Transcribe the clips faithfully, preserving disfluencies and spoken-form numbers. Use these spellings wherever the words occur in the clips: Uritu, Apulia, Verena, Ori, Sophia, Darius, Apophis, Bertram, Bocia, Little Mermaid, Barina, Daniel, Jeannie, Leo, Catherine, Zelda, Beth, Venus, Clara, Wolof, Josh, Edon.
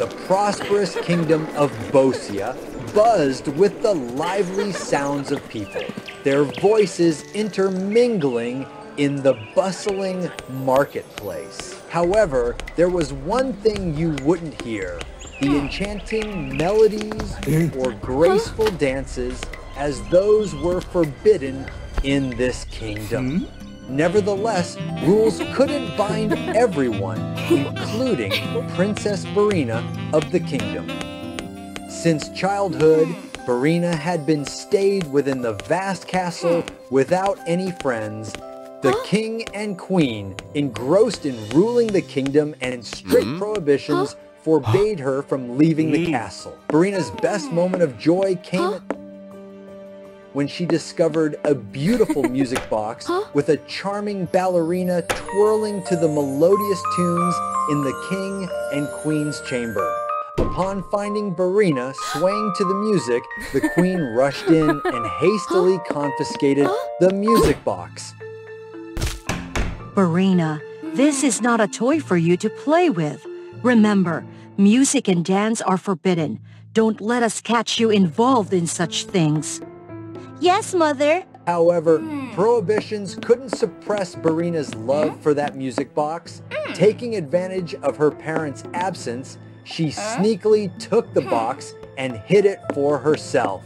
The prosperous kingdom of Bocia buzzed with the lively sounds of people, their voices intermingling in the bustling marketplace. However, there was one thing you wouldn't hear, the enchanting melodies or graceful dances, as those were forbidden in this kingdom. Hmm? Nevertheless, rules couldn't bind everyone, including Princess Barina of the kingdom. Since childhood, Barina had been stayed within the vast castle without any friends. The king and queen, engrossed in ruling the kingdom and strict mm-hmm. prohibitions, forbade her from leaving the castle. Barina's best moment of joy came at when she discovered a beautiful music box huh? with a charming ballerina twirling to the melodious tunes in the king and queen's chamber. Upon finding Barina swaying to the music, the queen rushed in and hastily confiscated the music box. Barina, this is not a toy for you to play with. Remember, music and dance are forbidden. Don't let us catch you involved in such things. Yes, Mother. However, mm. prohibitions couldn't suppress Barina's love mm. for that music box. Mm. Taking advantage of her parents' absence, she uh? sneakily took the mm. box and hid it for herself.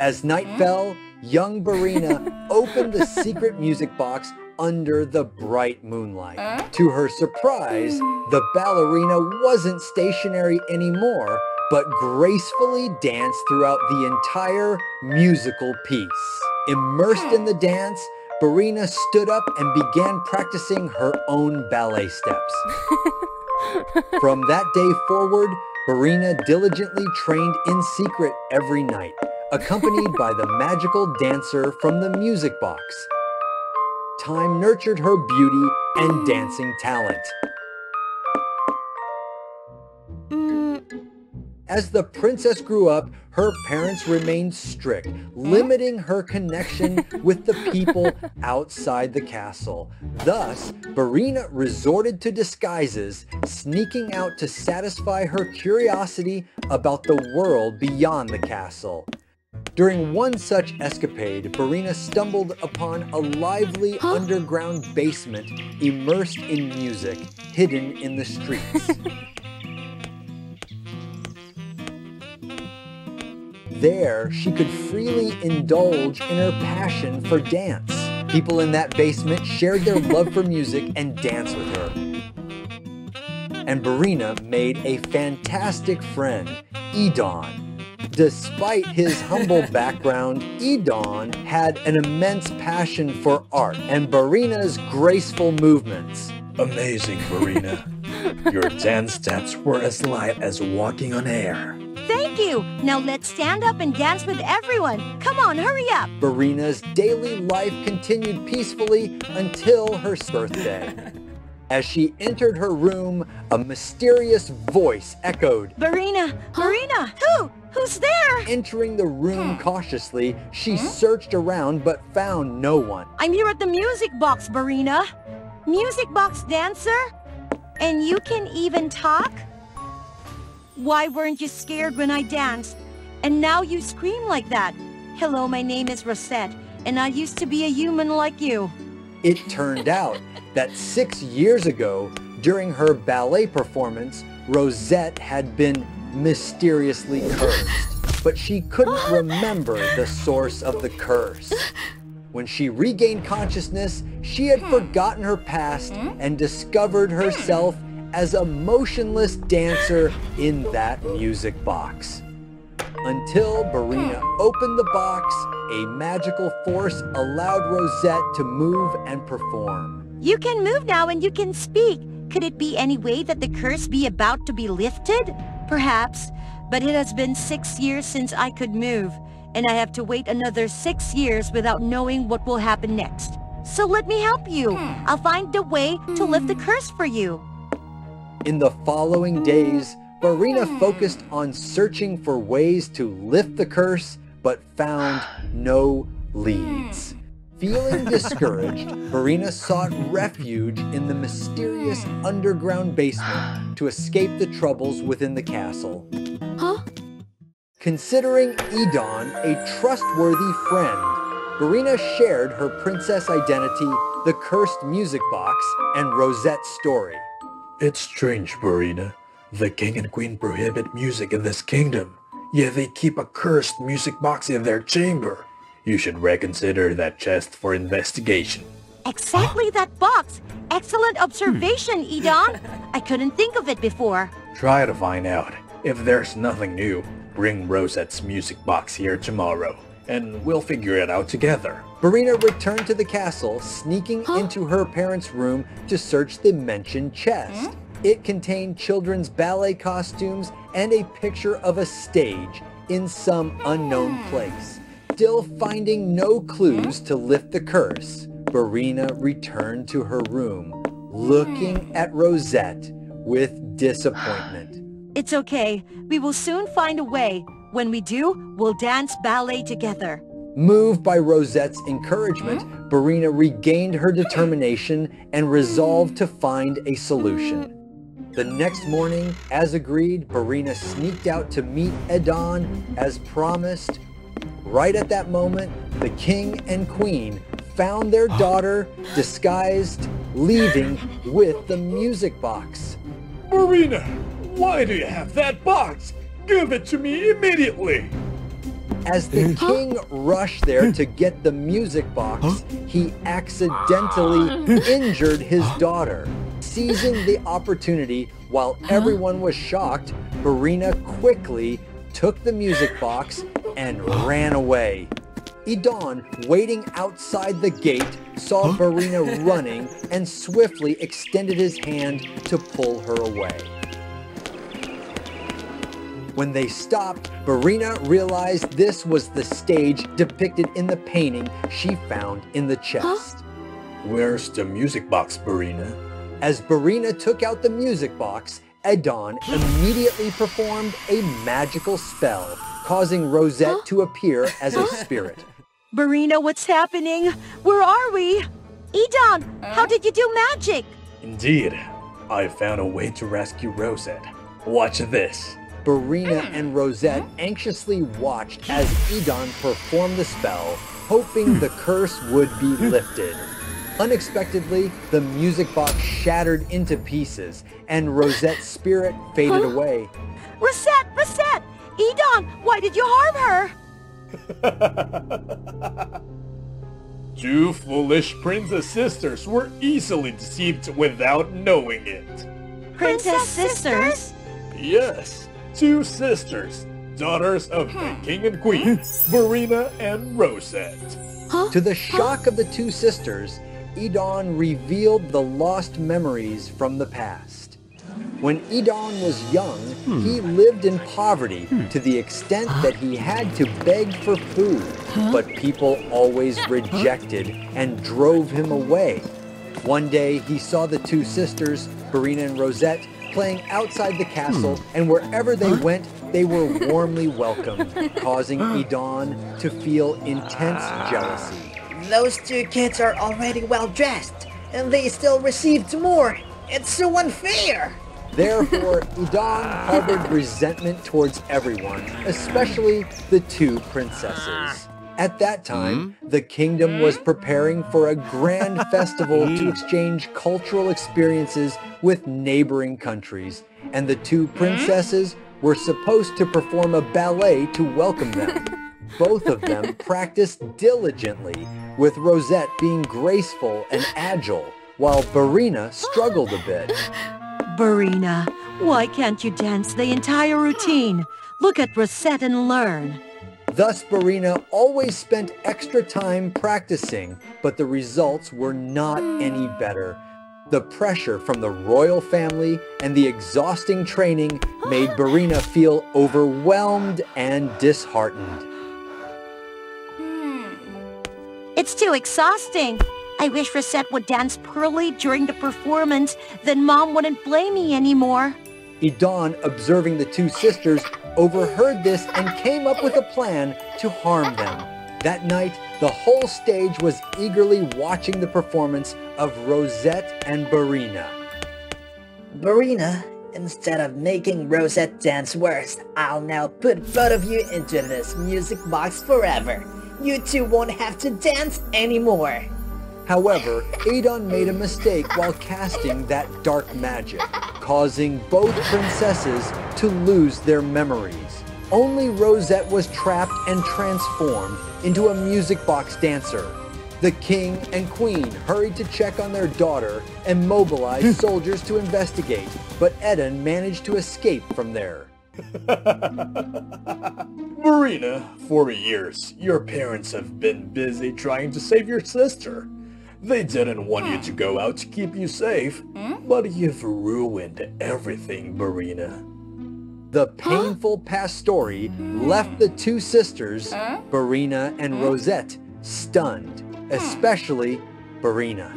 As night mm. fell, young Barina opened the secret music box under the bright moonlight. Uh? To her surprise, mm. the ballerina wasn't stationary anymore, but gracefully danced throughout the entire musical piece. Immersed in the dance, Barina stood up and began practicing her own ballet steps. From that day forward, Barina diligently trained in secret every night, accompanied by the magical dancer from the music box. Time nurtured her beauty and dancing talent. As the princess grew up, her parents remained strict, limiting her connection with the people outside the castle. Thus, Barina resorted to disguises, sneaking out to satisfy her curiosity about the world beyond the castle. During one such escapade, Barina stumbled upon a lively huh? underground basement immersed in music, hidden in the streets. There, she could freely indulge in her passion for dance. People in that basement shared their love for music and dance with her. And Barina made a fantastic friend, Edon. Despite his humble background, Edon had an immense passion for art and Barina's graceful movements. Amazing, Barina. Your dance steps were as light as walking on air. Thank you! Now let's stand up and dance with everyone! Come on, hurry up! Barina's daily life continued peacefully until her birthday. As she entered her room, a mysterious voice echoed. Barina! Huh? Barina! Who? Who's there? Entering the room cautiously, she huh? searched around but found no one. I'm here at the music box, Barina. Music box dancer? And you can even talk? Why weren't you scared when I danced? And now you scream like that. Hello, my name is Rosette, and I used to be a human like you. It turned out that six years ago, during her ballet performance, Rosette had been mysteriously cursed, but she couldn't remember the source of the curse. When she regained consciousness, she had forgotten her past and discovered herself as a motionless dancer in that music box. Until Barina opened the box, a magical force allowed Rosette to move and perform. You can move now and you can speak. Could it be any way that the curse be about to be lifted? Perhaps, but it has been six years since I could move, and I have to wait another six years without knowing what will happen next. So let me help you. I'll find a way to lift the curse for you. In the following days, Barina focused on searching for ways to lift the curse, but found no leads. Feeling discouraged, Barina sought refuge in the mysterious underground basement to escape the troubles within the castle. Huh? Considering Edon a trustworthy friend, Barina shared her princess identity, the cursed music box, and Rosette's story. It's strange, Barina. The king and queen prohibit music in this kingdom, yet they keep a cursed music box in their chamber. You should reconsider that chest for investigation. Exactly that box! Excellent observation, Edon! I couldn't think of it before. Try to find out. If there's nothing new, bring Rosette's music box here tomorrow, and we'll figure it out together. Barina returned to the castle, sneaking huh? into her parents' room to search the mentioned chest. Hmm? It contained children's ballet costumes and a picture of a stage in some unknown place. Still finding no clues to lift the curse, Barina returned to her room, looking at Rosette with disappointment. It's okay. We will soon find a way. When we do, we'll dance ballet together. Moved by Rosette's encouragement, Barina regained her determination and resolved to find a solution. The next morning, as agreed, Barina sneaked out to meet Edon as promised. Right at that moment, the king and queen found their daughter disguised, leaving with the music box. Barina, why do you have that box? Give it to me immediately! As the king rushed there to get the music box, he accidentally injured his daughter. Seizing the opportunity, while everyone was shocked, Barina quickly took the music box and ran away. Edon, waiting outside the gate, saw huh? Barina running and swiftly extended his hand to pull her away. When they stopped, Barina realized this was the stage depicted in the painting she found in the chest. Huh? Where's the music box, Barina? As Barina took out the music box, Edon immediately performed a magical spell, causing Rosette huh? to appear as a spirit. Barina, what's happening? Where are we? Edon, how did you do magic? Indeed, I found a way to rescue Rosette. Watch this. Barina and Rosette anxiously watched as Edon performed the spell, hoping the curse would be lifted. Unexpectedly, the music box shattered into pieces, and Rosette's spirit faded huh? away. Rosette! Rosette! Edon, why did you harm her? Two foolish princess sisters were easily deceived without knowing it. Princess sisters? Yes, two sisters, daughters of the king and queen, Verena and Rosette. Huh? To the shock of the two sisters, Edon revealed the lost memories from the past. When Edon was young, hmm. he lived in poverty hmm. to the extent that he had to beg for food, huh? but people always rejected and drove him away. One day, he saw the two sisters, Barina and Rosette, playing outside the castle, hmm. and wherever they huh? went, they were warmly welcomed, causing Edon to feel intense jealousy. Those two kids are already well-dressed, and they still received more. It's so unfair! Therefore, Edon harbored resentment towards everyone, especially the two princesses. At that time, mm-hmm. the kingdom was preparing for a grand festival to exchange cultural experiences with neighboring countries, and the two princesses were supposed to perform a ballet to welcome them. Both of them practiced diligently, with Rosette being graceful and agile, while Barina struggled a bit. Barina, why can't you dance the entire routine? Look at Rosette and learn. Thus, Barina always spent extra time practicing, but the results were not any better. The pressure from the royal family and the exhausting training made Barina feel overwhelmed and disheartened. It's too exhausting. I wish Rosette would dance poorly during the performance, then Mom wouldn't blame me anymore. Edon, observing the two sisters, overheard this and came up with a plan to harm them. That night, the whole stage was eagerly watching the performance of Rosette and Barina. Barina, instead of making Rosette dance worse, I'll now put both of you into this music box forever. You two won't have to dance anymore. However, Edon made a mistake while casting that dark magic, causing both princesses to lose their memories. Only Rosette was trapped and transformed into a music box dancer. The king and queen hurried to check on their daughter and mobilized soldiers to investigate, but Edon managed to escape from there. Barina, for years, your parents have been busy trying to save your sister. They didn't want you to go out to keep you safe, but you've ruined everything, Barina. The painful past story left the two sisters, Barina and Rosette, stunned, especially Barina.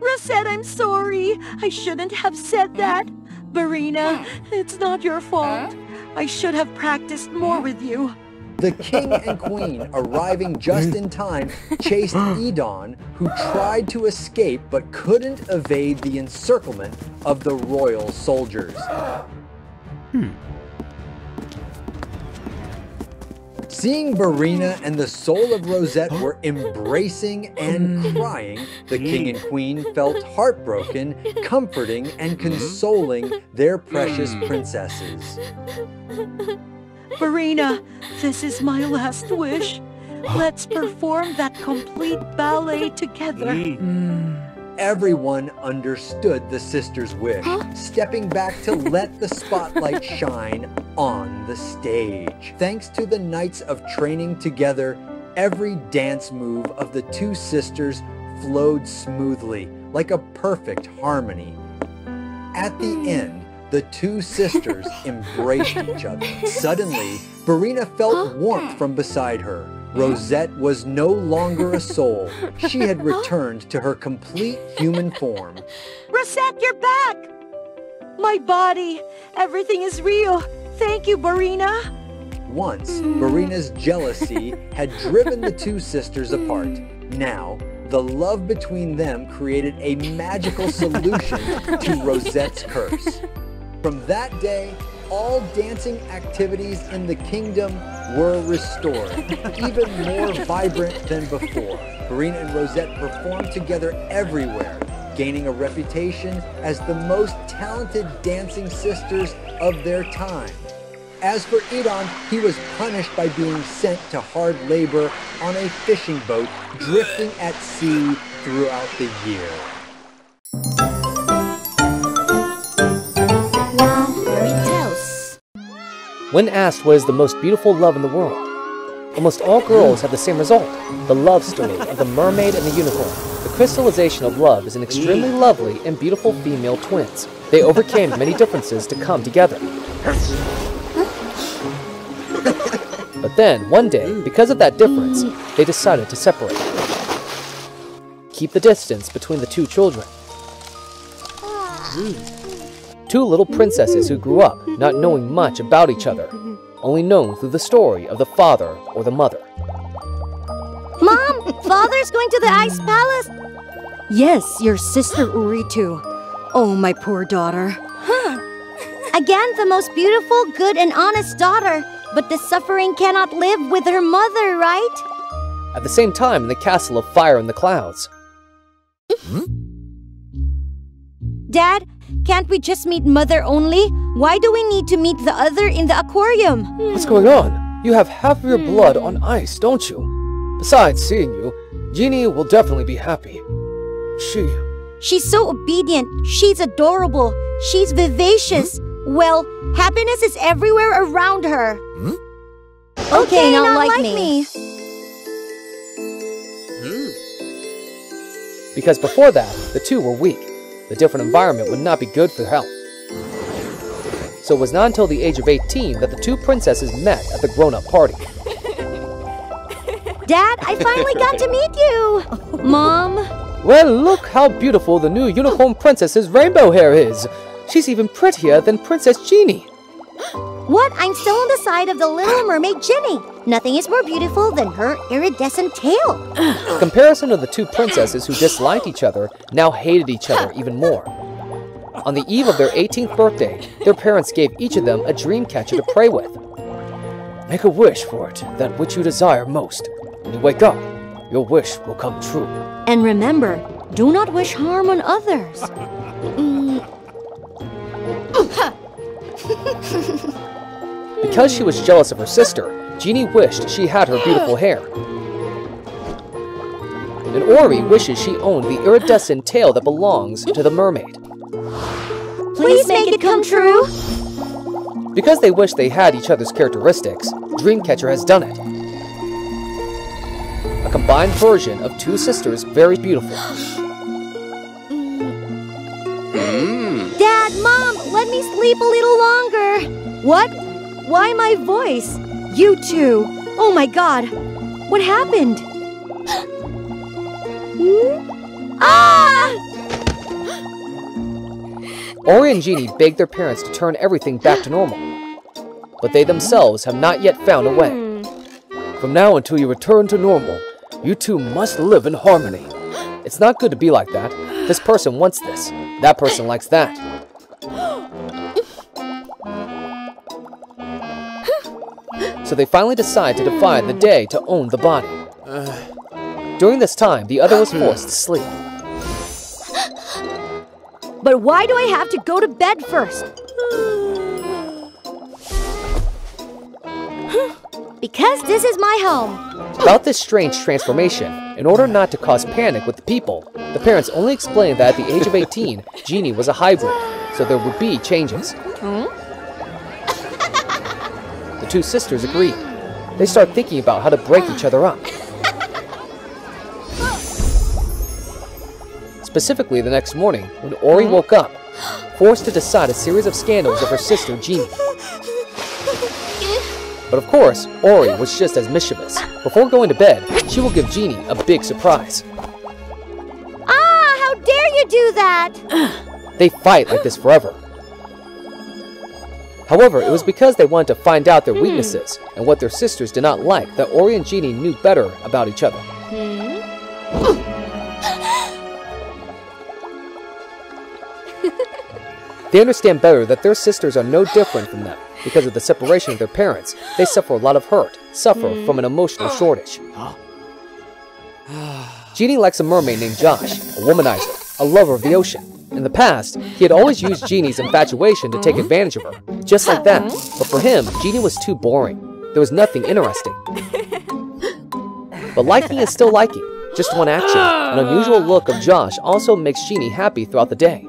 Rosette, I'm sorry. I shouldn't have said that. Barina, it's not your fault. I should have practiced more with you. The king and queen, arriving just in time, chased Edon, who tried to escape but couldn't evade the encirclement of the royal soldiers. Hmm. Seeing Barina and the soul of Rosette were embracing and crying, the king and queen felt heartbroken, comforting and consoling their precious princesses. Barina, this is my last wish. Let's perform that complete ballet together. Mm. Everyone understood the sister's wish, huh? stepping back to let the spotlight shine on the stage. Thanks to the nights of training together, every dance move of the two sisters flowed smoothly, like a perfect harmony. At the mm. end, the two sisters embraced each other. Suddenly, Barina felt huh? warmth from beside her. Rosette was no longer a soul. She had returned to her complete human form. Rosette, you're back! My body, everything is real. Thank you, Barina. Once, mm. Barina's jealousy had driven the two sisters apart. Now, the love between them created a magical solution to Rosette's curse. From that day, all dancing activities in the kingdom were restored, even more vibrant than before. Barina and Rosette performed together everywhere, gaining a reputation as the most talented dancing sisters of their time. As for Edon, he was punished by being sent to hard labor on a fishing boat, drifting at sea throughout the year. When asked what is the most beautiful love in the world, almost all girls have the same result. The love story of the mermaid and the unicorn. The crystallization of love is an extremely lovely and beautiful female twins. They overcame many differences to come together. But then, one day, because of that difference, they decided to separate. Keep the distance between the two children. Two little princesses who grew up not knowing much about each other, only known through the story of the father or the mother. Mom! Father's going to the Ice Palace! Yes, your sister Uritu. Oh, my poor daughter. Again, the most beautiful, good, and honest daughter. But the suffering cannot live with her mother, right? At the same time, in the castle of fire in the clouds. Hmm? Dad, can't we just meet Mother only? Why do we need to meet the other in the aquarium? What's going on? You have half of your blood on ice, don't you? Besides seeing you, Jeannie will definitely be happy. She... She's so obedient. She's adorable. She's vivacious. Hmm? Well, happiness is everywhere around her. Hmm? Okay, okay, not, not like, like me. me. Hmm. Because before that, the two were weak. The different environment would not be good for health. So it was not until the age of eighteen that the two princesses met at the grown-up party. Dad, I finally got to meet you! Mom? Well, look how beautiful the new unicorn princess's rainbow hair is! She's even prettier than Princess Jeannie! What? I'm still on the side of the Little Mermaid Ginny! Nothing is more beautiful than her iridescent tail. In comparison of the two princesses who disliked each other now hated each other even more. On the eve of their eighteenth birthday, their parents gave each of them a dream catcher to pray with. Make a wish for it, that which you desire most. When you wake up, your wish will come true. And remember, do not wish harm on others. Mm. Because she was jealous of her sister, Jeannie wished she had her beautiful hair. And Ori wishes she owned the iridescent tail that belongs to the mermaid. Please make it come true! Because they wish they had each other's characteristics, Dreamcatcher has done it. A combined version of two sisters very beautiful. Mm. Dad, Mom, let me sleep a little longer. What? Why my voice? You two. Oh my God. What happened? Hmm? Ah! Ori and Jeannie begged their parents to turn everything back to normal, but they themselves have not yet found a way. Mm. From now until you return to normal, you two must live in harmony. It's not good to be like that. This person wants this. That person likes that. So they finally decide to defy the day to own the body. During this time, the other was forced to sleep. But why do I have to go to bed first? Because this is my home. About this strange transformation, in order not to cause panic with the people, the parents only explained that at the age of eighteen, Jeannie was a hybrid, so there would be changes. The two sisters agreed. They start thinking about how to break each other up. Specifically the next morning, when Ori woke up, forced to decide a series of scandals of her sister Jeannie. But of course, Ori was just as mischievous. Before going to bed, she will give Jeannie a big surprise. Ah, how dare you do that! They fight like this forever. However, it was because they wanted to find out their weaknesses and what their sisters did not like that Ori and Jeannie knew better about each other. They understand better that their sisters are no different from them. Because of the separation of their parents, they suffer a lot of hurt, suffer from an emotional shortage. Jeannie likes a mermaid named Josh, a womanizer, a lover of the ocean. In the past, he had always used Jeannie's infatuation to take advantage of her, just like that. But for him, Jeannie was too boring. There was nothing interesting. But liking is still liking. Just one action. An unusual look of Josh also makes Jeannie happy throughout the day.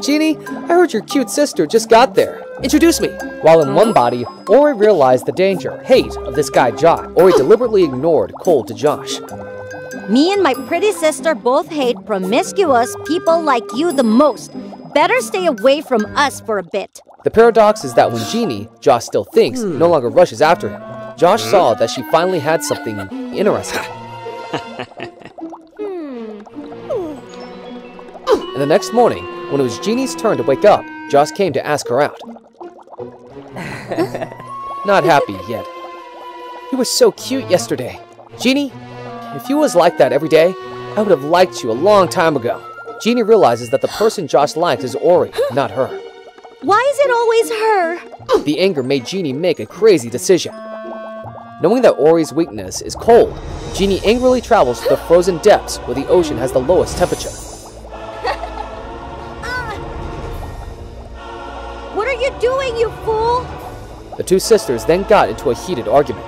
Jeannie, I heard your cute sister just got there. Introduce me. While in one body, Ori realized the danger, hate of this guy Josh. Ori deliberately ignored cold to Josh. Me and my pretty sister both hate promiscuous people like you the most. Better stay away from us for a bit. The paradox is that when Jeannie, Josh still thinks, no longer rushes after him. Josh saw that she finally had something interesting. And the next morning, when it was Jeannie's turn to wake up, Josh came to ask her out. Not happy yet. You were so cute yesterday. Jeannie, if you was like that every day, I would have liked you a long time ago. Jeannie realizes that the person Josh likes is Ori, not her. Why is it always her? The anger made Jeannie make a crazy decision. Knowing that Ori's weakness is cold, Jeannie angrily travels to the frozen depths where the ocean has the lowest temperature. Doing, you fool! The two sisters then got into a heated argument.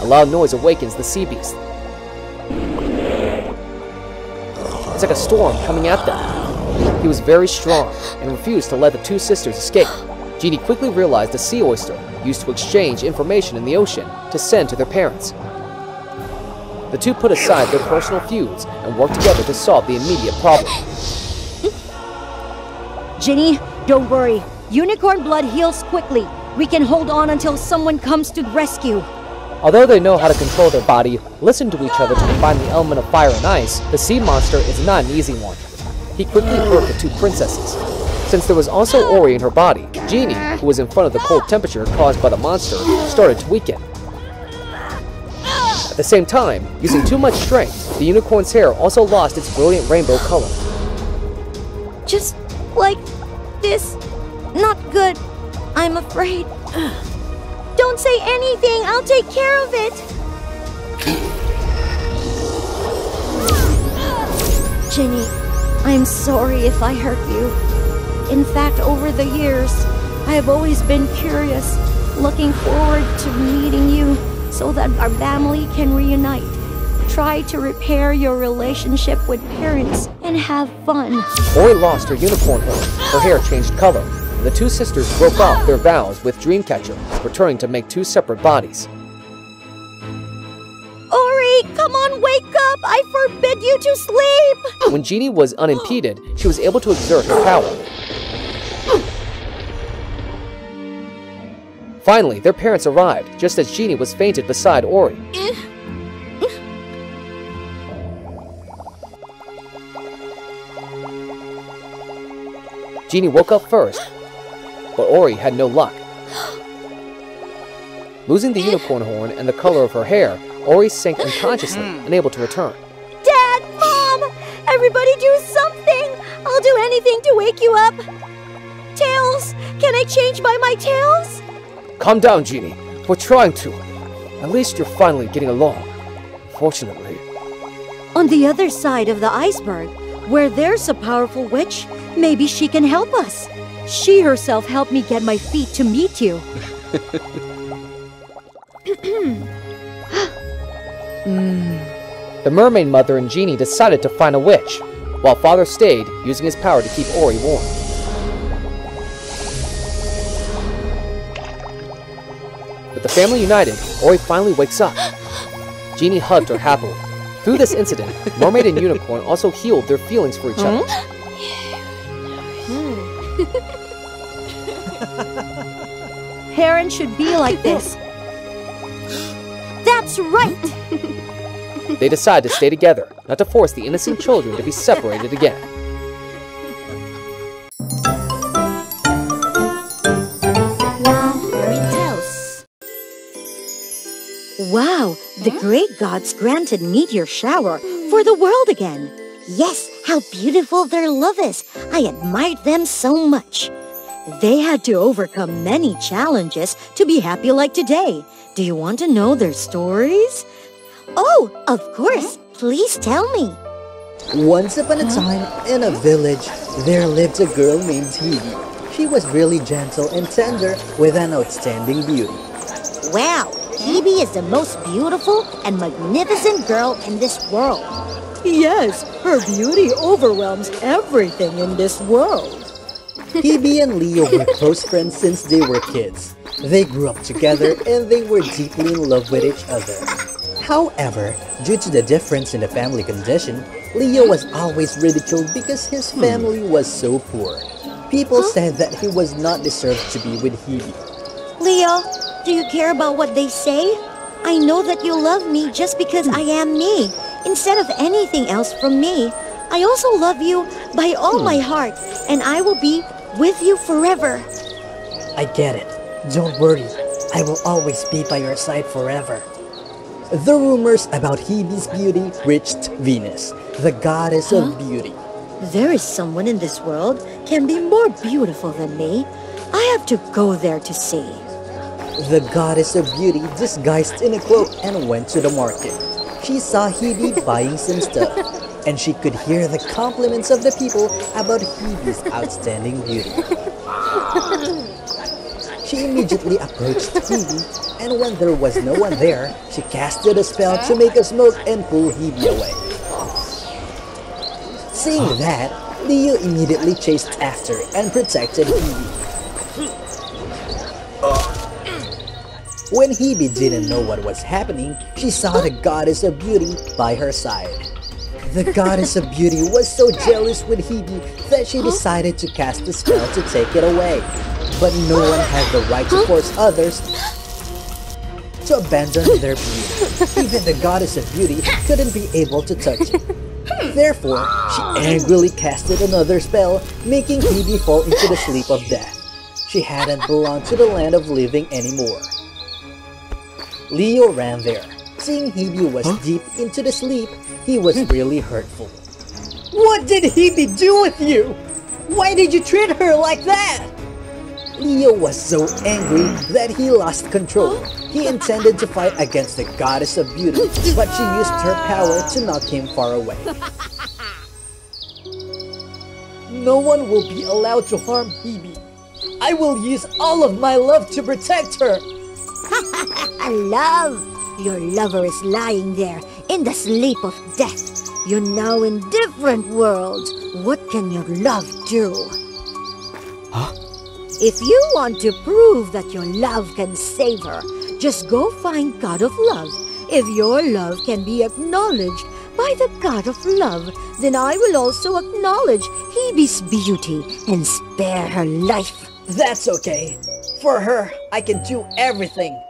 A loud noise awakens the sea beast. It's like a storm coming at them. He was very strong and refused to let the two sisters escape. Jeannie quickly realized the sea oyster used to exchange information in the ocean to send to their parents. The two put aside their personal feuds and worked together to solve the immediate problem. Jeannie, don't worry. Unicorn blood heals quickly. We can hold on until someone comes to the rescue. Although they know how to control their body, listen to each other to combine the element of fire and ice, the sea monster is not an easy one. He quickly hurt the two princesses. Since there was also Ori in her body, Jeannie, who was in front of the cold temperature caused by the monster, started to weaken. At the same time, using too much strength, the unicorn's hair also lost its brilliant rainbow color. Just like this, not good, I'm afraid. Don't say anything, I'll take care of it. Jeannie, I'm sorry if I hurt you. In fact, over the years, I have always been curious, looking forward to meeting you so that our family can reunite. Try to repair your relationship with parents and have fun. Ori lost her unicorn horn. Her hair changed color. The two sisters broke off their vows with Dreamcatcher, returning to make two separate bodies. Ori, come on, wake up! I forbid you to sleep! When Jeannie was unimpeded, she was able to exert her power. Finally, their parents arrived, just as Jeannie was fainted beside Ori. Jeannie woke up first, but Ori had no luck. Losing the unicorn horn and the color of her hair, Ori sank unconsciously, unable to return. Dad! Mom! Everybody do something! I'll do anything to wake you up! Tails! Can I change by my tails? Calm down, Jeannie. We're trying to. At least you're finally getting along. Fortunately. On the other side of the iceberg, where there's a powerful witch, maybe she can help us. She herself helped me get my feet to meet you. mm. The mermaid mother and Jeannie decided to find a witch, while Father stayed, using his power to keep Ori warm. With the family united, Ori finally wakes up. Jeannie hugged her happily. Through this incident, Mermaid and Unicorn also healed their feelings for each huh? other. Parents should be like this. That's right! They decide to stay together, not to force the innocent children to be separated again. Wow, the great gods granted meteor shower for the world again. Yes, how beautiful their love is. I admired them so much. They had to overcome many challenges to be happy like today. Do you want to know their stories? Oh, of course. Please tell me. Once upon a time, in a village, there lived a girl named Phoebe. She was really gentle and tender with an outstanding beauty. Wow, Phoebe is the most beautiful and magnificent girl in this world. Yes, her beauty overwhelms everything in this world. Phoebe and Leo were close friends since they were kids. They grew up together and they were deeply in love with each other. However, due to the difference in the family condition, Leo was always ridiculed because his family was so poor. People huh? said that he was not deserved to be with Phoebe. Leo, do you care about what they say? I know that you love me just because I am me. Instead of anything else from me, I also love you by all my heart, and I will be with you forever. I get it. Don't worry. I will always be by your side forever. The rumors about Phoebe's beauty reached Venus, the goddess huh? of beauty. There is someone in this world can be more beautiful than me. I have to go there to see. The goddess of beauty disguised in a cloak and went to the market. She saw Phoebe buying some stuff, and she could hear the compliments of the people about Phoebe's outstanding beauty. She immediately approached Phoebe, and when there was no one there, she casted a spell to make a smoke and pull Phoebe away. Seeing that, Leo immediately chased after and protected Phoebe. When Phoebe didn't know what was happening, she saw the goddess of beauty by her side. The goddess of beauty was so jealous with Phoebe that she decided to cast a spell to take it away. But no one had the right to force others to abandon their beauty. Even the goddess of beauty couldn't be able to touch it. Therefore, she angrily casted another spell, making Phoebe fall into the sleep of death. She hadn't belonged to the land of living anymore. Leo ran there. Seeing Hebe was huh? deep into the sleep, he was really hurtful. What did Hebe do with you? Why did you treat her like that? Leo was so angry that he lost control. He intended to fight against the goddess of beauty, but she used her power to knock him far away. No one will be allowed to harm Hebe. I will use all of my love to protect her. Love? Your lover is lying there, in the sleep of death. You're now in different worlds. What can your love do? Huh? If you want to prove that your love can save her, just go find God of Love. If your love can be acknowledged by the God of Love, then I will also acknowledge Hebe's beauty and spare her life. That's okay. For her, I can do everything.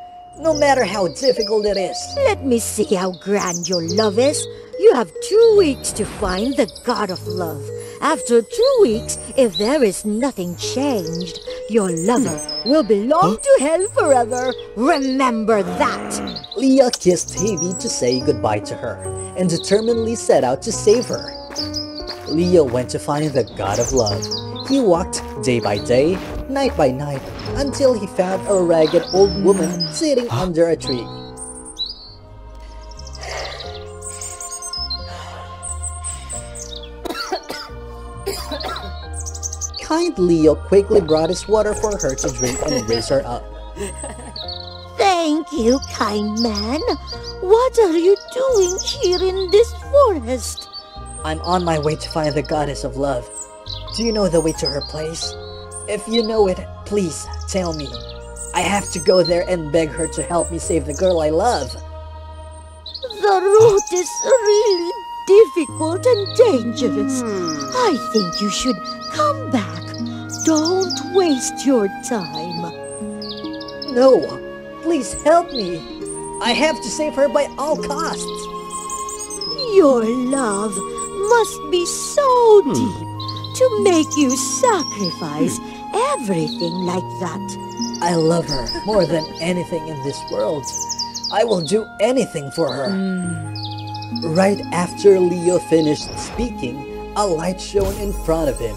No matter how difficult it is. Let me see how grand your love is. You have two weeks to find the God of Love. After two weeks, if there is nothing changed, your lover will belong huh? to hell forever. Remember that. Leah kissed Hebe to say goodbye to her, and determinedly set out to save her. Leah went to find the God of Love. He walked day by day, night by night, until he found a ragged old woman sitting under a tree. Kind Leo quickly brought his water for her to drink and raise her up. Thank you, kind man. What are you doing here in this forest? I'm on my way to find the goddess of love. Do you know the way to her place? If you know it, please tell me. I have to go there and beg her to help me save the girl I love. The route is really difficult and dangerous. I think you should come back. Don't waste your time. No, please help me. I have to save her by all costs. Your love must be so deep to make you sacrifice everything like that. I love her more than anything in this world. I will do anything for her. Mm. Right after Leo finished speaking, a light shone in front of him.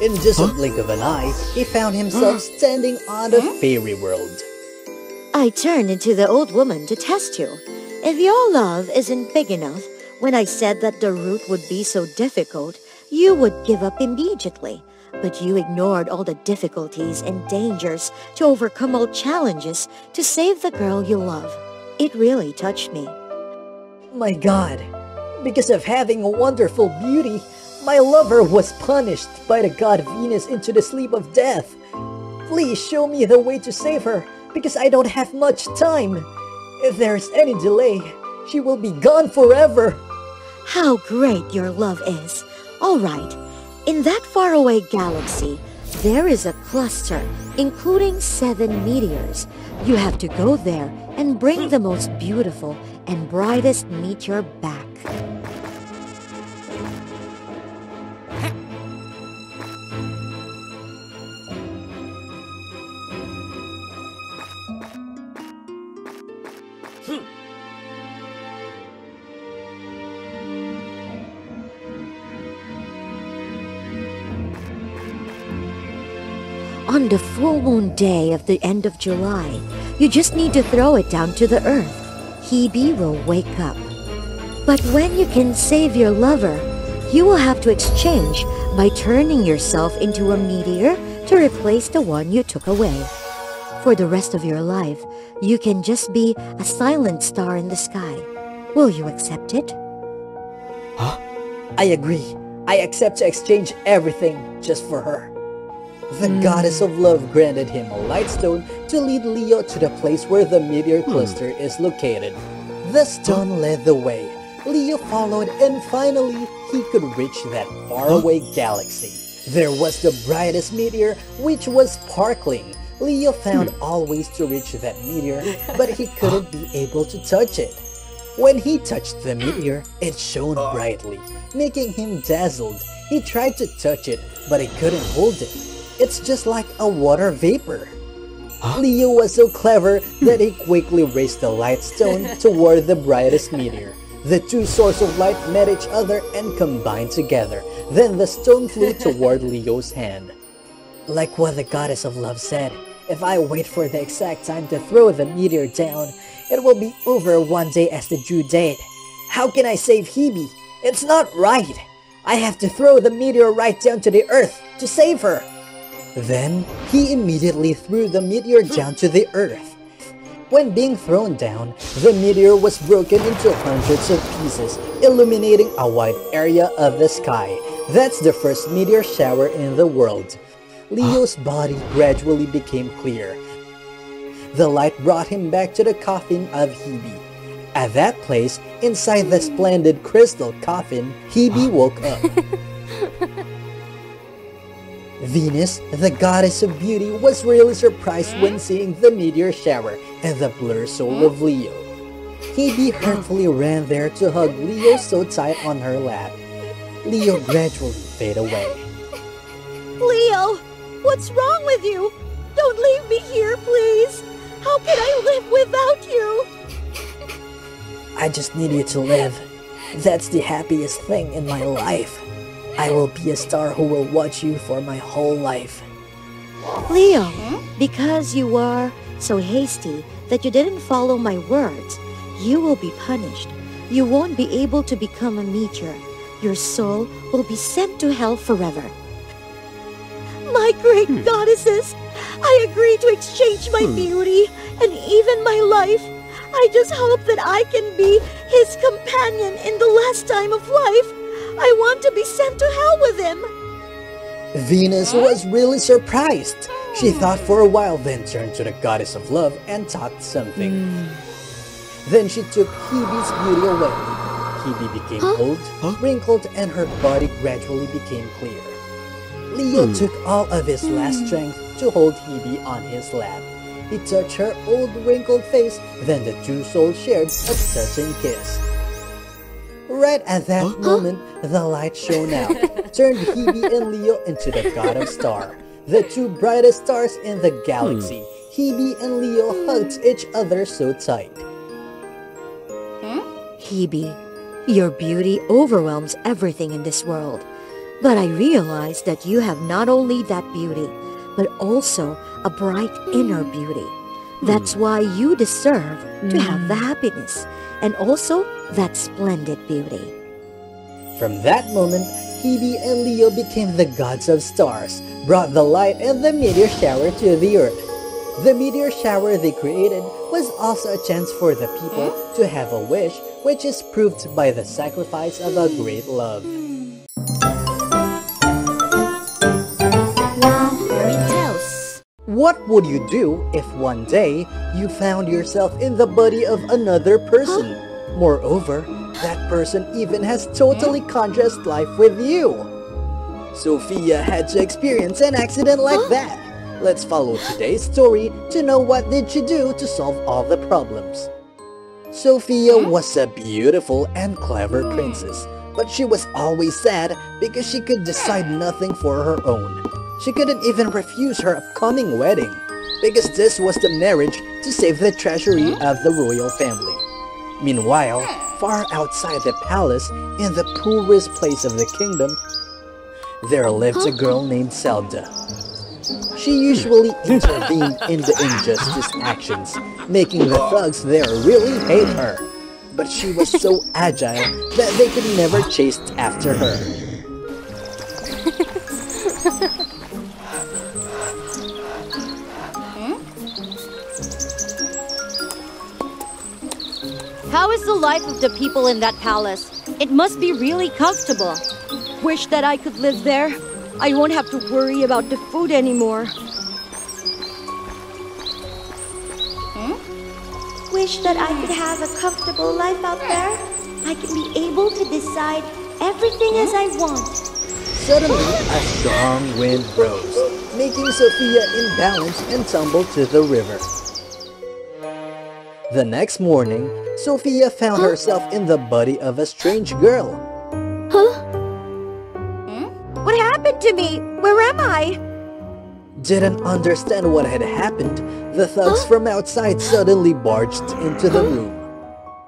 In just huh? a blink of an eye, he found himself standing on a fairy world. I turned into the old woman to test you. If your love isn't big enough, when I said that the route would be so difficult, you would give up immediately. But you ignored all the difficulties and dangers to overcome all challenges to save the girl you love. It really touched me. My God, because of having a wonderful beauty, my lover was punished by the god Venus into the sleep of death. Please show me the way to save her, because I don't have much time. If there is any delay, she will be gone forever. How great your love is. All right, in that faraway galaxy, there is a cluster, including seven meteors. You have to go there and bring the most beautiful and brightest meteor back. On the full moon day of the end of July, you just need to throw it down to the earth. Hebe will wake up. But when you can save your lover, you will have to exchange by turning yourself into a meteor to replace the one you took away. For the rest of your life, you can just be a silent star in the sky. Will you accept it? Huh? I agree. I accept to exchange everything just for her. The mm. goddess of love granted him a light stone to lead Leo to the place where the meteor cluster mm. is located. The stone led the way. Leo followed, and finally, he could reach that faraway galaxy. There was the brightest meteor, which was sparkling, Leo found all ways to reach that meteor, but he couldn't be able to touch it. When he touched the meteor, it shone brightly, making him dazzled. He tried to touch it, but he couldn't hold it. It's just like a water vapor. Huh? Leo was so clever that he quickly raced the light stone toward the brightest meteor. The two sources of light met each other and combined together. Then the stone flew toward Leo's hand. Like what the goddess of love said, if I wait for the exact time to throw the meteor down, it will be over one day as the due date. How can I save Hebe? It's not right. I have to throw the meteor right down to the earth to save her. Then, he immediately threw the meteor down to the earth. When being thrown down, the meteor was broken into hundreds of pieces, illuminating a wide area of the sky. That's the first meteor shower in the world. Leo's body gradually became clear. The light brought him back to the coffin of Hebe. At that place, inside the splendid crystal coffin, Hebe woke up. Venus, the goddess of beauty, was really surprised when seeing the meteor shower and the blurred soul of Leo. Hebe hurriedly ran there to hug Leo so tight on her lap. Leo gradually faded away. Leo, what's wrong with you? Don't leave me here, please. How can I live without you? I just need you to live. That's the happiest thing in my life. I will be a star who will watch you for my whole life. Leo, because you were so hasty that you didn't follow my words, you will be punished. You won't be able to become a meteor. Your soul will be sent to hell forever. My great hmm. goddesses, I agree to exchange my hmm. beauty and even my life. I just hope that I can be his companion in the last time of life. I want to be sent to hell with him! Venus was really surprised. She thought for a while, then turned to the goddess of love and taught something. Mm. Then she took Hebe's beauty away. Hebe became huh? old, huh? wrinkled, and her body gradually became clear. Leo mm. took all of his mm. last strength to hold Hebe on his lap. He touched her old wrinkled face, then the two souls shared a touching kiss. Right at that huh? moment, the light shone out, turned Hebe and Leo into the god of star, the two brightest stars in the galaxy. Hmm. Hebe and Leo hugged each other so tight. Hmm? Hebe, your beauty overwhelms everything in this world. But I realize that you have not only that beauty, but also a bright inner beauty. That's why you deserve mm. to have the happiness, and also that splendid beauty. From that moment, Hebe and Leo became the gods of stars, brought the light and the meteor shower to the earth. The meteor shower they created was also a chance for the people to have a wish, which is proved by the sacrifice of a great love. What would you do if one day you found yourself in the body of another person? Huh? Moreover, that person even has totally contrast life with you. Sophia had to experience an accident like huh? that. Let's follow today's story to know what did she do to solve all the problems. Sophia was a beautiful and clever princess, but she was always sad because she could decide nothing for her own. She couldn't even refuse her upcoming wedding, because this was the marriage to save the treasury of the royal family. Meanwhile, far outside the palace, in the poorest place of the kingdom, there lived a girl named Zelda. She usually intervened in the injustice actions, making the thugs there really hate her. But she was so agile that they could never chase after her. How is the life of the people in that palace? It must be really comfortable. Wish that I could live there. I won't have to worry about the food anymore. Hmm? Wish that I could have a comfortable life out there. I can be able to decide everything as I want. Suddenly, a strong wind rose. making Sophia imbalance and tumble to the river. The next morning, Sophia found huh? herself in the body of a strange girl. Huh? Hmm? What happened to me? Where am I? Didn't understand what had happened, the thugs huh? from outside suddenly barged into the room.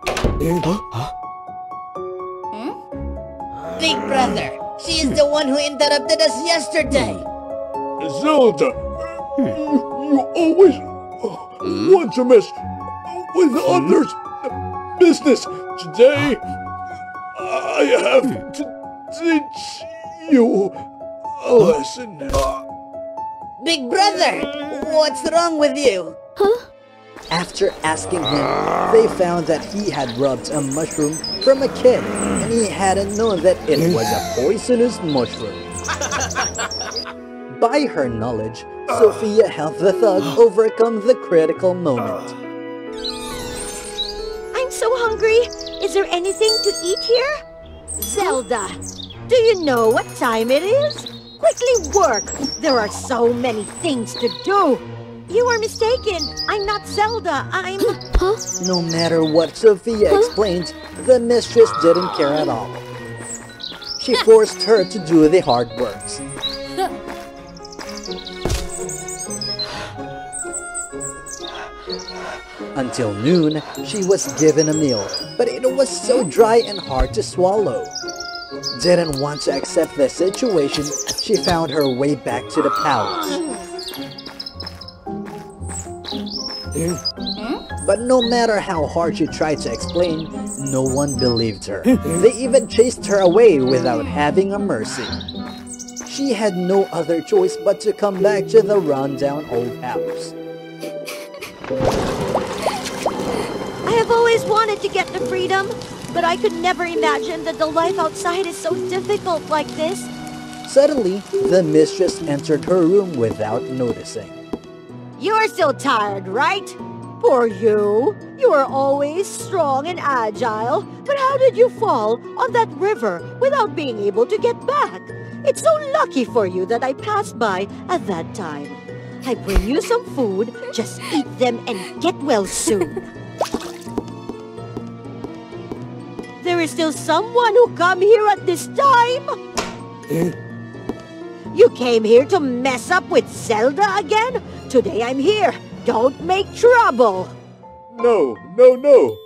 Huh? Huh? Hmm? Big brother, she is the one who interrupted us yesterday. Zelda, you always want to mess with others' business. Today, I have to teach you a lesson. Big brother, what's wrong with you? Huh? After asking him, they found that he had rubbed a mushroom from a kid, and he hadn't known that it was a poisonous mushroom. By her knowledge, Sophia helped the thug overcome the critical moment. I'm so hungry. Is there anything to eat here? Zelda, do you know what time it is? Quickly work. There are so many things to do. You are mistaken. I'm not Zelda. I'm... Huh? No matter what Sophia huh? explained, the mistress didn't care at all. She forced her to do the hard work. Until noon, she was given a meal, but it was so dry and hard to swallow. Didn't want to accept the situation, she found her way back to the palace. But no matter how hard she tried to explain, no one believed her. They even chased her away without having a mercy. She had no other choice but to come back to the rundown old house. I have always wanted to get to freedom, but I could never imagine that the life outside is so difficult like this. Suddenly, the mistress entered her room without noticing. You're still tired, right? Poor you. You were always strong and agile, but how did you fall on that river without being able to get back? It's so lucky for you that I passed by at that time. I bring you some food. Just eat them and get well soon. There is still someone who come here at this time? You came here to mess up with Zelda again? Today I'm here. Don't make trouble. No, no, no.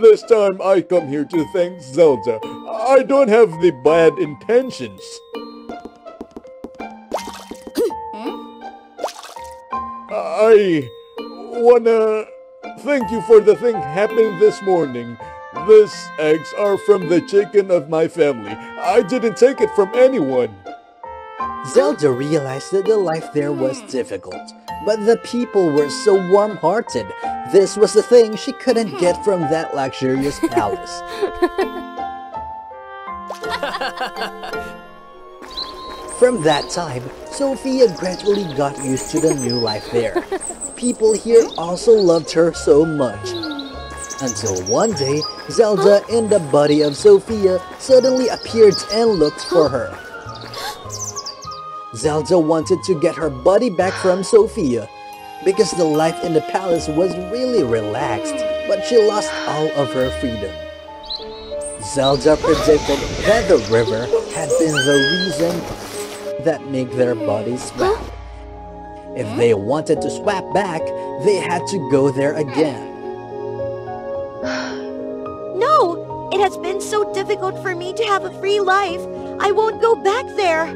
This time I come here to thank Zelda. I don't have the bad intentions. I wanna thank you for the thing happened this morning. These eggs are from the chicken of my family. I didn't take it from anyone. Zelda realized that the life there was difficult, but the people were so warm-hearted. This was the thing she couldn't get from that luxurious palace. From that time, Sophia gradually got used to the new life there. People here also loved her so much. Until one day, Zelda in the body of Sophia suddenly appeared and looked for her. Zelda wanted to get her body back from Sophia, because the life in the palace was really relaxed, but she lost all of her freedom. Zelda predicted that the river had been the reason that made their bodies swap. If they wanted to swap back, they had to go there again. No! It has been so difficult for me to have a free life. I won't go back there.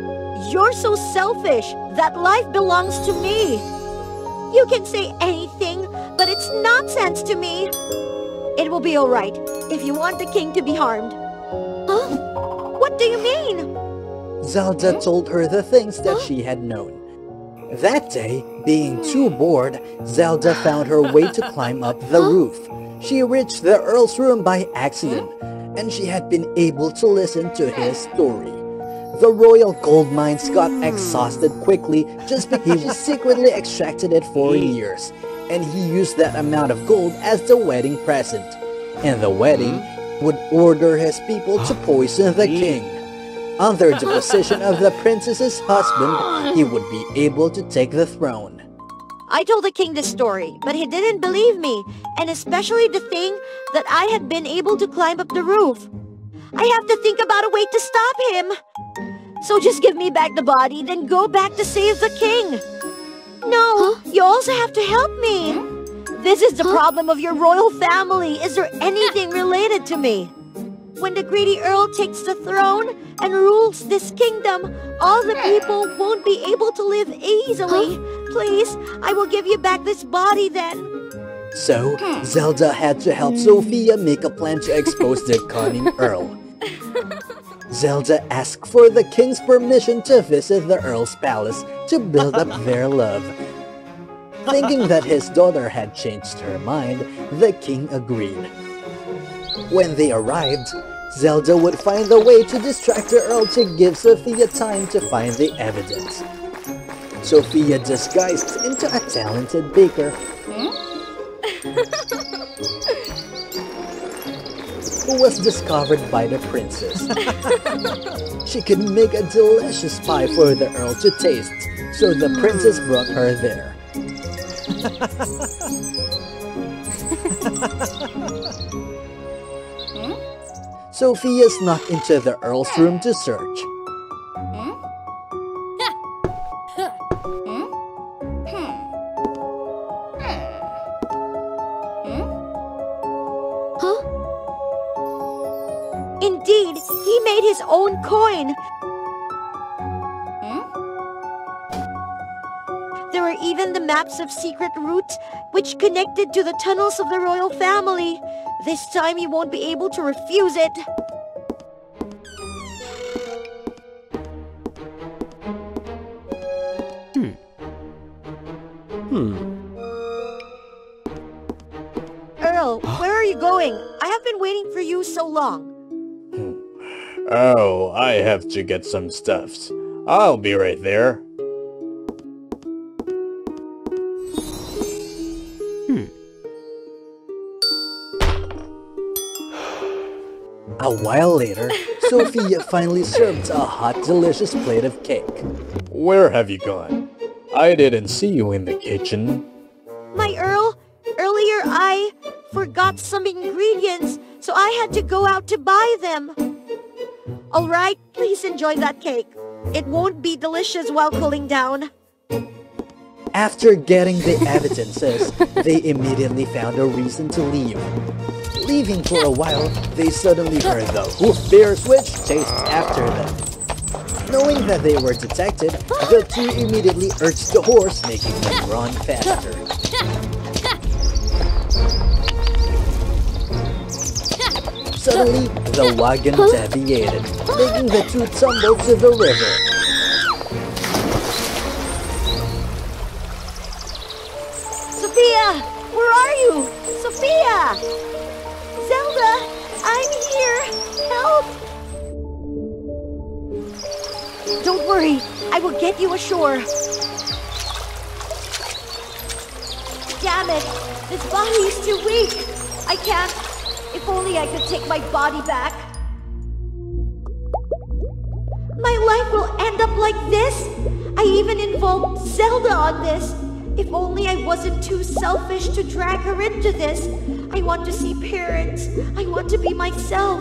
You're so selfish. That life belongs to me. You can say anything, but it's nonsense to me. It will be all right if you want the king to be harmed. Huh? What do you mean? Zelda told her the things that huh? she had known. That day, being too bored, Zelda found her way to climb up the huh? roof. She reached the Earl's room by accident, and she had been able to listen to his story. The royal gold mines got exhausted quickly just because he secretly extracted it for years, and he used that amount of gold as the wedding present. And the wedding would order his people to poison the king. Under the possession of the princess's husband, he would be able to take the throne. I told the king this story, but he didn't believe me, and especially the thing that I had been able to climb up the roof. I have to think about a way to stop him. So just give me back the body, then go back to save the king. No, you also have to help me. This is the problem of your royal family. Is there anything related to me? When the greedy earl takes the throne and rules this kingdom, all the people won't be able to live easily. Please, I will give you back this body then. So, Zelda had to help Sophia make a plan to expose the cunning earl. Zelda asked for the king's permission to visit the earl's palace to build up their love. Thinking that his daughter had changed her mind, the king agreed. When they arrived, Zelda would find a way to distract the earl to give Sophia time to find the evidence. Sophia disguised into a talented baker, who was discovered by the princess. She could make a delicious pie for the earl to taste, so the princess brought her there. Sophia snuck into the earl's room to search. Huh? Indeed, he made his own coin. There were even the maps of secret routes which connected to the tunnels of the royal family. This time you won't be able to refuse it. Hmm. Hmm. Earl, where are you going? I have been waiting for you so long. Oh, I have to get some stuffs. I'll be right there. A while later, Sophia finally served a hot, delicious plate of cake. Where have you gone? I didn't see you in the kitchen. My Earl, earlier I forgot some ingredients, so I had to go out to buy them. Alright, please enjoy that cake. It won't be delicious while cooling down. After getting the evidences, they immediately found a reason to leave. Leaving for a while, they suddenly heard the hoof bears which chased after them. Knowing that they were detected, the two immediately urged the horse, making them run faster. Suddenly, the wagon deviated, making the two tumble to the river. Sophia! Where are you? Sophia! Zelda, I'm here! Help! Don't worry, I will get you ashore. Damn it, this body is too weak. I can't. If only I could take my body back. My life will end up like this. I even involved Zelda on this. If only I wasn't too selfish to drag her into this. I want to see parents. I want to be myself.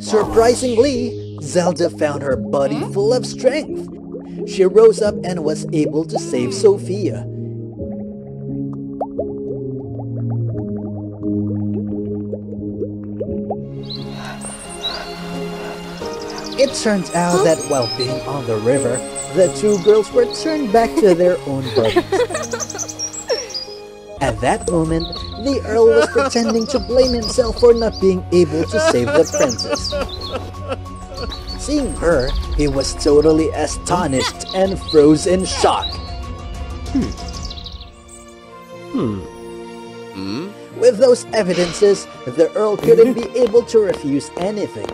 Surprisingly, Zelda found her body full of strength. She rose up and was able to save Sophia. It turns out that while being on the river, the two girls were turned back to their own bodies. At that moment, the earl was pretending to blame himself for not being able to save the princess. Seeing her, he was totally astonished and froze in shock. Hmm. Hmm. With those evidences, the earl couldn't be able to refuse anything.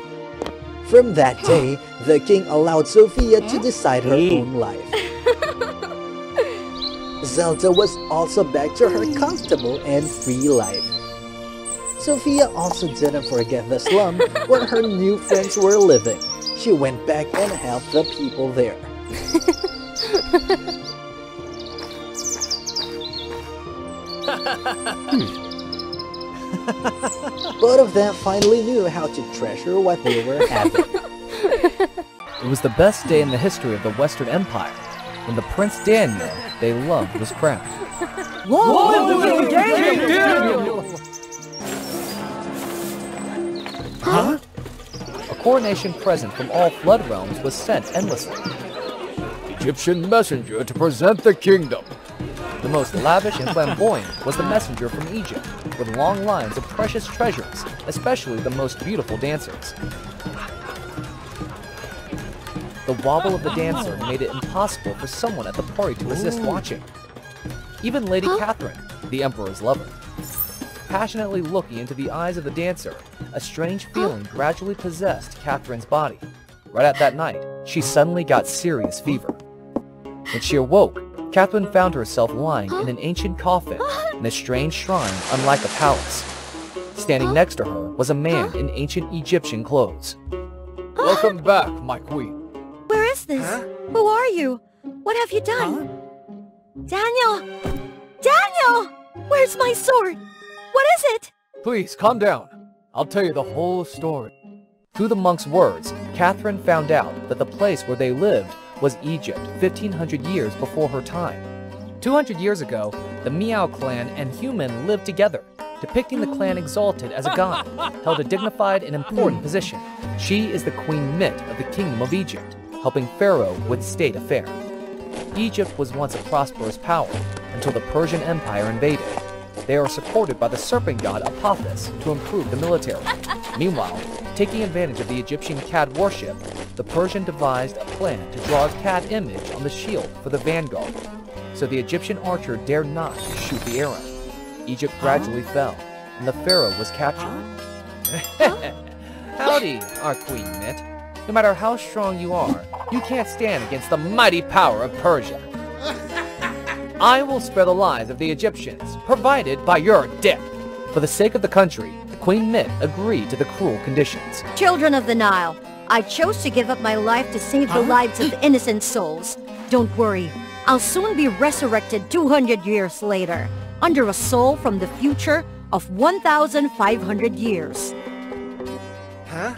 From that day, the king allowed Sophia to decide her own life. Zelda was also back to her comfortable and free life. Sophia also didn't forget the slum where her new friends were living. She went back and helped the people there. hmm. Both of them finally knew how to treasure what they were having. It was the best day in the history of the Western Empire, when the Prince Daniel they loved was crowned. Long live Daniel! Huh? A coronation present from all flood realms was sent endlessly. Egyptian messenger to present the kingdom. The most lavish and flamboyant was the messenger from Egypt, with long lines of precious treasures, especially the most beautiful dancers. The wobble of the dancer made it impossible for someone at the party to resist watching. Even Lady huh? Catherine, the Emperor's lover. Passionately looking into the eyes of the dancer, a strange feeling huh? gradually possessed Catherine's body. Right at that night, she suddenly got serious fever. When she awoke, Catherine found herself lying in an ancient coffin in a strange shrine unlike a palace. Standing next to her was a man in ancient Egyptian clothes. Welcome back, my queen. Where is this? Huh? Who are you? What have you done? Huh? Daniel! Daniel! Where's my sword? What is it? Please, calm down. I'll tell you the whole story. Through the monk's words, Catherine found out that the place where they lived was Egypt fifteen hundred years before her time. two hundred years ago, the Miao clan and human lived together, depicting the clan exalted as a god, held a dignified and important position. She is the Queen Mint of the Kingdom of Egypt, helping Pharaoh with state affair. Egypt was once a prosperous power, until the Persian Empire invaded. They are supported by the serpent god Apophis to improve the military. Meanwhile, taking advantage of the Egyptian cat worship, the Persian devised a plan to draw a cat image on the shield for the vanguard, so the Egyptian archer dared not shoot the arrow. Egypt gradually fell, and the pharaoh was captured. Howdy, our Queen Mint. No matter how strong you are, you can't stand against the mighty power of Persia. I will spare the lives of the Egyptians, provided by your dip. For the sake of the country, Queen Mint agreed to the cruel conditions. Children of the Nile, I chose to give up my life to save the lives of innocent souls. Don't worry, I'll soon be resurrected two hundred years later, under a soul from the future of one thousand five hundred years. Huh?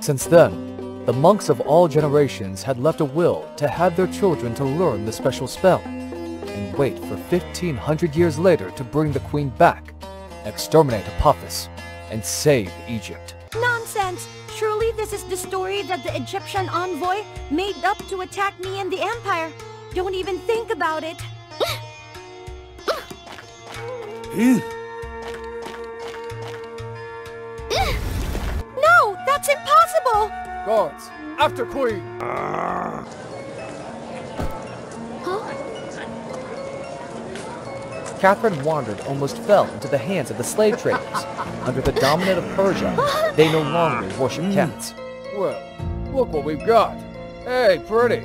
Since then, the monks of all generations had left a will to have their children to learn the special spell, and wait for fifteen hundred years later to bring the queen back, exterminate Apophis, and save Egypt. Nonsense! Surely this is the story that the Egyptian envoy made up to attack me and the Empire. Don't even think about it. No, that's impossible! Guards, after Queen! Huh? Catherine wandered almost fell into the hands of the slave traders. Under the dominant of Persia, they no longer worship cats. Well, look what we've got. Hey, pretty,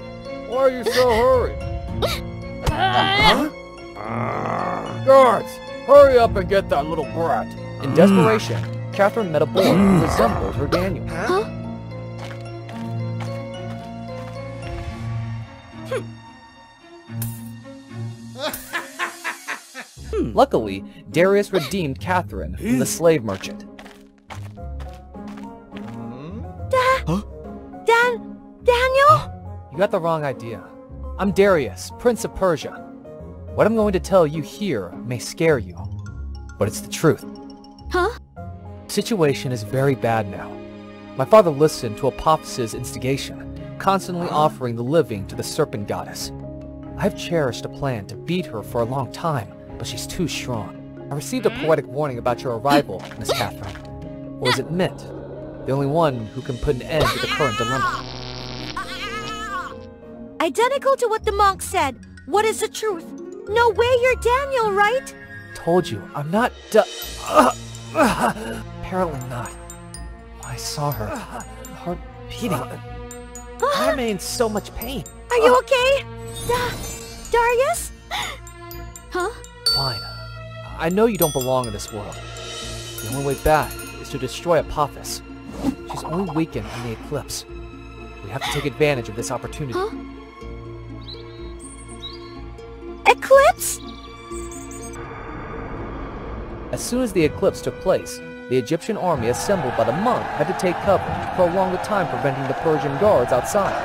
why are you so hurried? Huh? Guards, hurry up and get that little brat. In desperation, Catherine met a boy who resembled her Daniel. Huh? Hmm. Luckily, Darius redeemed Catherine from the slave merchant. Da- huh? Dan- Daniel? You got the wrong idea. I'm Darius, Prince of Persia. What I'm going to tell you here may scare you, but it's the truth. Huh? Situation is very bad now. My father listened to Apophis' instigation, constantly offering the living to the serpent goddess. I've cherished a plan to beat her for a long time, but she's too strong. I received a poetic warning about your arrival, Miss Catherine. Or is it Mint, the only one who can put an end to the current dilemma? Identical to what the monk said. What is the truth? No way you're Daniel, right? Told you, I'm not du- uh. Apparently not. I saw her, heart beating. I'm in so much pain. Are you uh, okay? Da Darius? Huh? Fine. I know you don't belong in this world. The only way back is to destroy Apophis. She's only weakened in the eclipse. We have to take advantage of this opportunity. Huh? Eclipse? As soon as the eclipse took place, the Egyptian army assembled by the monk had to take cover to prolong the time preventing the Persian guards outside.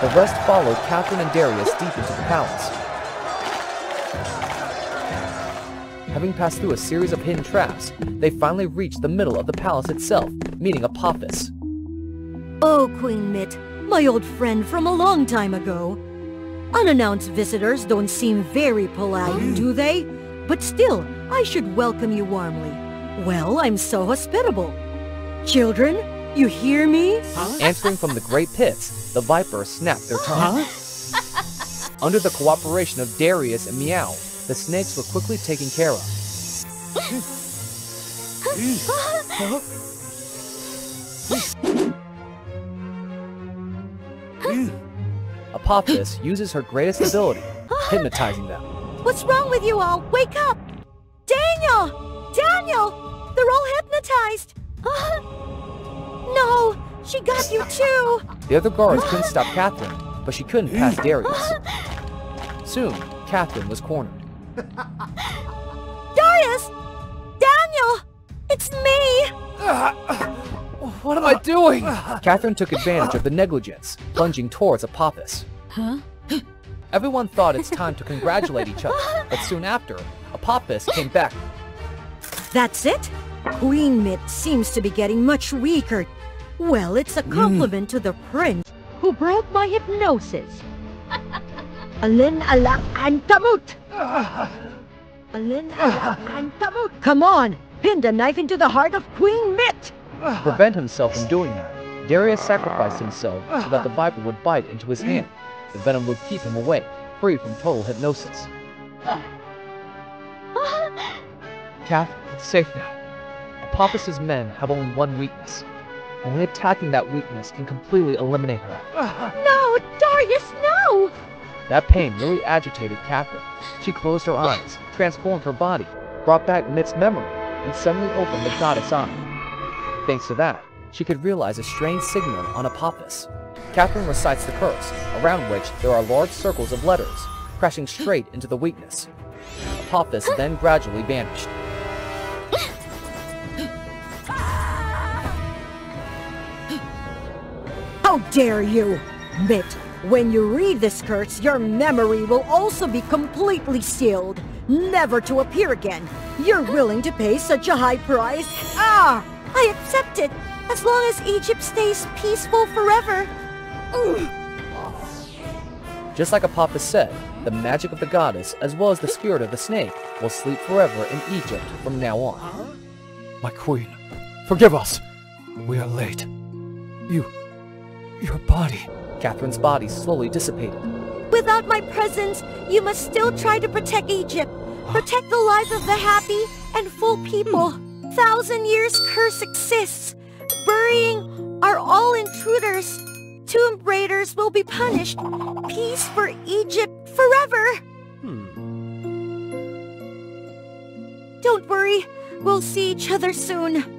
The rest followed Catherine and Darius deep into the palace. Having passed through a series of hidden traps, they finally reached the middle of the palace itself, meeting Apophis. Oh, Queen Mint, my old friend from a long time ago. Unannounced visitors don't seem very polite, do they? But still, I should welcome you warmly. Well, I'm so hospitable. Children, you hear me? Huh? Answering from the great pits, the vipers snapped their tongues. Huh? Under the cooperation of Darius and Meow, the snakes were quickly taken care of. Apophis uses her greatest ability, hypnotizing them. What's wrong with you all? Wake up! Daniel! Daniel! They're all hypnotized! Uh, no! She got you too! The other guards couldn't stop Catherine, but she couldn't pass Darius. Soon, Catherine was cornered. Darius! Daniel! It's me! Uh, uh, what am I doing? Catherine took advantage of the negligence, plunging towards Apophis. Huh? Everyone thought it's time to congratulate each other, but soon after, Apophis came back. That's it? Queen Mint seems to be getting much weaker. Well, it's a compliment mm. to the prince who broke my hypnosis. Alin ala antamut! Alin ala antamut! Come on! Pin the knife into the heart of Queen Mint! To prevent himself from doing that, Darius sacrificed himself so that the viper would bite into his hand. The venom would keep him away, free from total hypnosis. Kath, it's safe now. Apophis's men have only one weakness. Only attacking that weakness can completely eliminate her. No, Darius, no! That pain really agitated Catherine. She closed her eyes, transformed her body, brought back Mit's memory, and suddenly opened the goddess eye. Thanks to that, she could realize a strange signal on Apophis. Catherine recites the curse, around which there are large circles of letters, crashing straight into the weakness. Apophis then gradually vanished. How dare you! Mint, when you read this curse, your memory will also be completely sealed, never to appear again. You're willing to pay such a high price? Ah! I accept it, as long as Egypt stays peaceful forever. Just like Apophis said, the magic of the goddess, as well as the spirit of the snake, will sleep forever in Egypt from now on. My queen, forgive us. We are late. You... your body... Catherine's body slowly dissipated. Without my presence, you must still try to protect Egypt. Protect the lives of the happy and full people. Thousand years curse exists. Burying are all intruders. Tomb raiders will be punished. Peace for Egypt forever. Hmm. Don't worry. We'll see each other soon.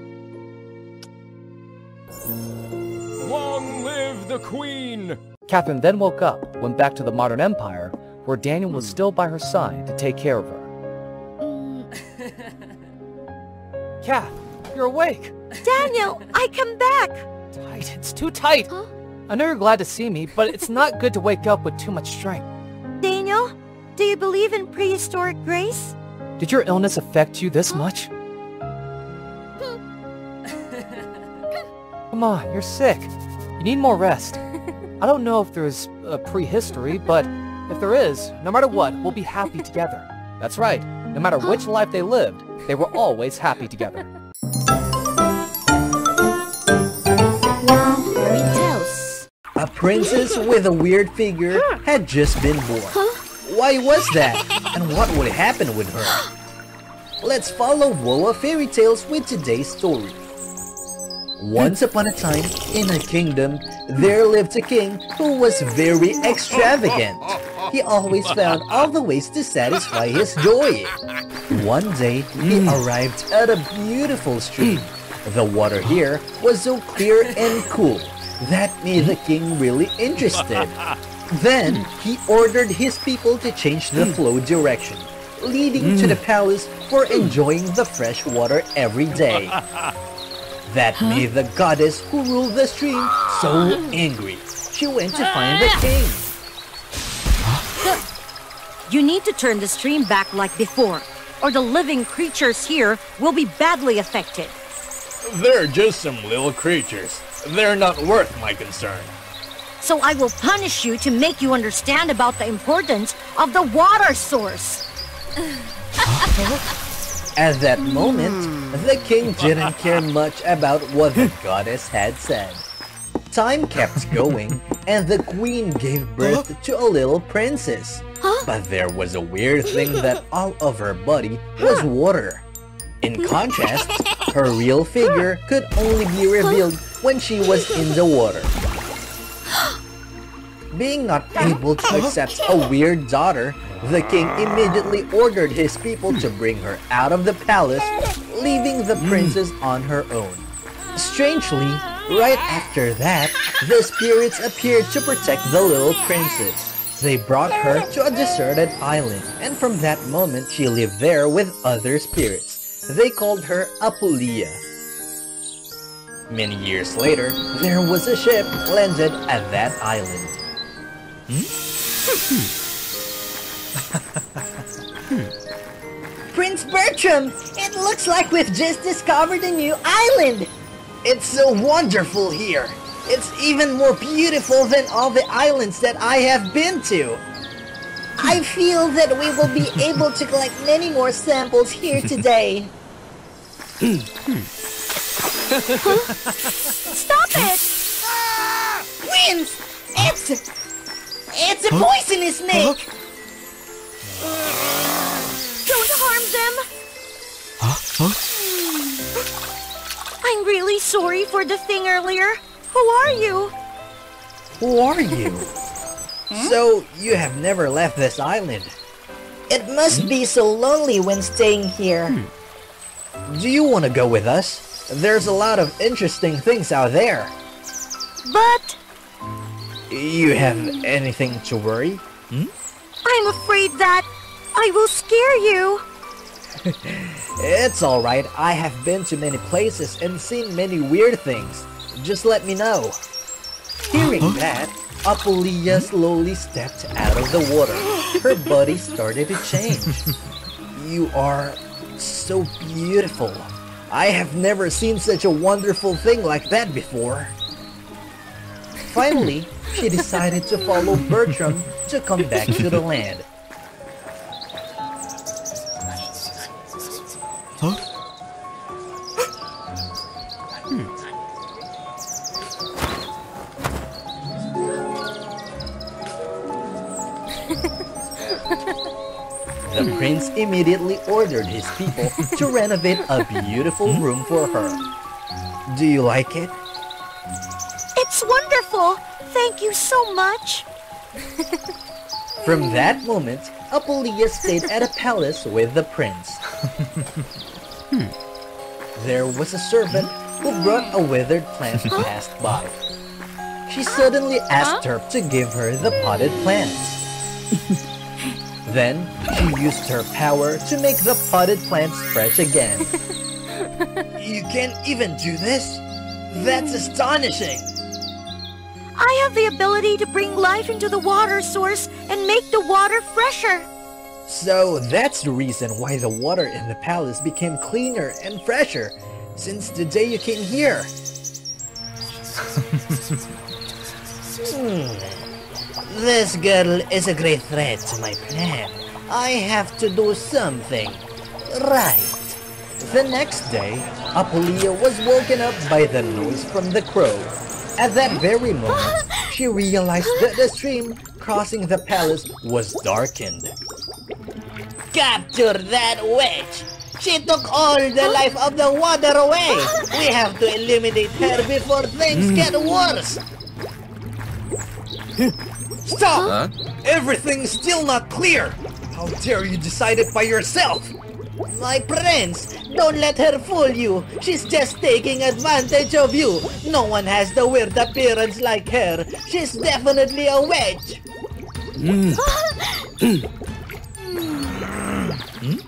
Long live the Queen! Catherine then woke up, went back to the modern empire, where Daniel was still by her side to take care of her. Kath, you're awake! Daniel, I come back! Tight, it's too tight! Huh? I know you're glad to see me, but it's not good to wake up with too much strength. Daniel, do you believe in prehistoric grace? Did your illness affect you this huh? much? Come on, you're sick. You need more rest. I don't know if there's a prehistory, but if there is, no matter what, we'll be happy together. That's right. No matter which life they lived, they were always happy together. A princess with a weird figure had just been born. Why was that? And what would happen with her? Let's follow Wolof Fairy Tales with today's story. Once upon a time, in a kingdom, there lived a king who was very extravagant. He always found all the ways to satisfy his joy. One day, he arrived at a beautiful stream. The water here was so clear and cool that made the king really interested. Then, he ordered his people to change the flow direction, leading to the palace for enjoying the fresh water every day. That huh? made the goddess who ruled the stream so angry. She went to find the king. Huh? You need to turn the stream back like before, or the living creatures here will be badly affected. They're just some little creatures. They're not worth my concern. So I will punish you to make you understand about the importance of the water source. At that moment, the king didn't care much about what the goddess had said. Time kept going, and the queen gave birth to a little princess. But there was a weird thing that all of her body was water. In contrast, her real figure could only be revealed when she was in the water. Being not able to accept a weird daughter, the king immediately ordered his people to bring her out of the palace, leaving the princess on her own. Strangely, right after that, the spirits appeared to protect the little princess. They brought her to a deserted island, and from that moment, she lived there with other spirits. They called her Apulia. Many years later, there was a ship landed at that island. Hmm? Prince Bertram, it looks like we've just discovered a new island. It's so wonderful here. It's even more beautiful than all the islands that I have been to. I feel that we will be able to collect many more samples here today. Huh? Stop it! Ah! Prince, it's, it's a poisonous snake. Huh? Don't harm them! Huh? Huh? I'm really sorry for the thing earlier. Who are you? Who are you? Hmm? So, you have never left this island. It must hmm? be so lonely when staying here. Hmm. Do you want to go with us? There's a lot of interesting things out there. But... You have anything to worry? Hmm? I'm afraid that I will scare you. It's alright. I have been to many places and seen many weird things. Just let me know. Hearing that, Apulia slowly stepped out of the water. Her body started to change. You are so beautiful. I have never seen such a wonderful thing like that before. Finally, she decided to follow Bertram to come back to the land. Huh? Hmm. The prince immediately ordered his people to renovate a beautiful room for her. Do you like it? It's wonderful! Thank you so much! From that moment, Apulia stayed at a palace with the prince. hmm. There was a servant who brought a withered plant passed by. She suddenly asked her to give her the potted plants. Then, she used her power to make the potted plants fresh again. You can't even do this? That's astonishing! I have the ability to bring life into the water source and make the water fresher. So that's the reason why the water in the palace became cleaner and fresher since the day you came here. hmm. This girl is a great threat to my plan. I have to do something. Right. The next day, Apulia was woken up by the noise from the crow. At that very moment, she realized that the stream crossing the palace was darkened. Capture that witch! She took all the life of the water away. We have to eliminate her before things get worse. Stop! Huh? Everything's still not clear. How dare you decide it by yourself? My friends, don't let her fool you. She's just taking advantage of you. No one has the weird appearance like her. She's definitely a witch. Mm. hmm?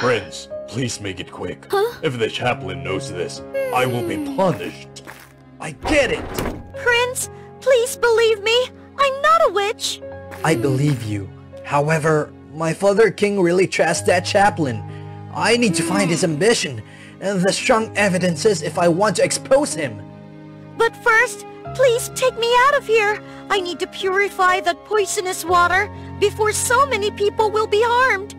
Friends, please make it quick. Huh? If the chaplain knows this, I will be punished. I get it. Prince, please believe me. I'm not a witch. I believe you. However, my father king really trusts that chaplain. I need to find his ambition and the strong evidences if I want to expose him. But first, please take me out of here. I need to purify that poisonous water before so many people will be harmed.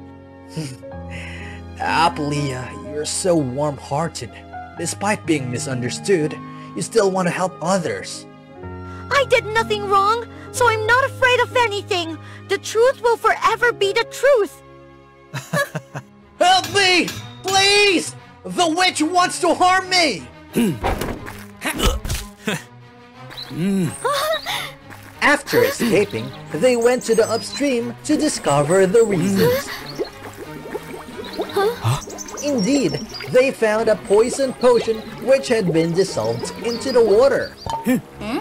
Apulia, you're so warm-hearted. Despite being misunderstood, you still want to help others. I did nothing wrong, so I'm not afraid of anything. The truth will forever be the truth. Help me! Please! The witch wants to harm me! After escaping, they went to the upstream to discover the reasons. Huh? Indeed, they found a poison potion which had been dissolved into the water. Hmm?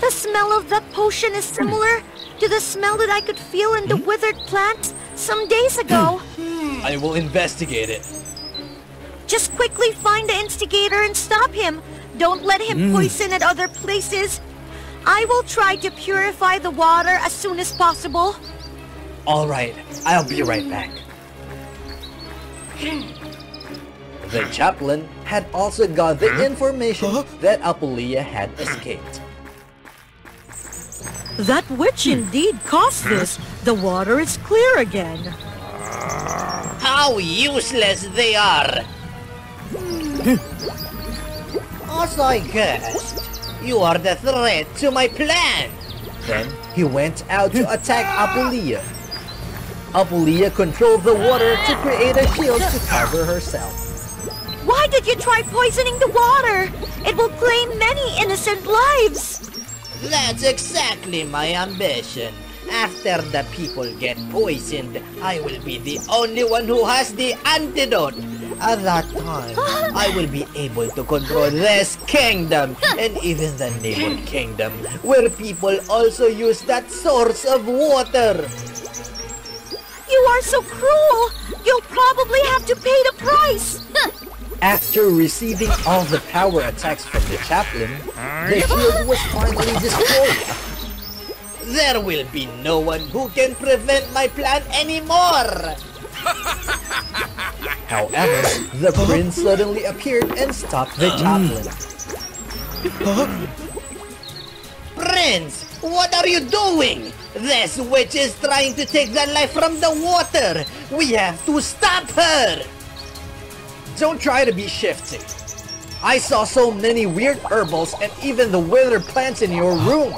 The smell of that potion is similar to the smell that I could feel in the hmm? withered plants some days ago. Hmm. I will investigate it. Just quickly find the instigator and stop him. Don't let him hmm. poison at other places. I will try to purify the water as soon as possible. All right, I'll be right back. The chaplain had also got the information that Apulia had escaped. That witch indeed caused this. The water is clear again. How useless they are! As I guessed, you are the threat to my plan. Then he went out to attack Apulia. Apulia controlled the water to create a shield to cover herself. Why did you try poisoning the water? It will claim many innocent lives. That's exactly my ambition. After the people get poisoned, I will be the only one who has the antidote. At that time, I will be able to control this kingdom and even the neighboring kingdom, where people also use that source of water. You are so cruel. You'll probably have to pay the price. After receiving all the power attacks from the chaplain, the shield was finally destroyed. There will be no one who can prevent my plan anymore! However, the prince suddenly appeared and stopped the chaplain. Prince, what are you doing? This witch is trying to take the life from the water! We have to stop her! Don't try to be shifty. I saw so many weird herbals and even the withered plants in your room.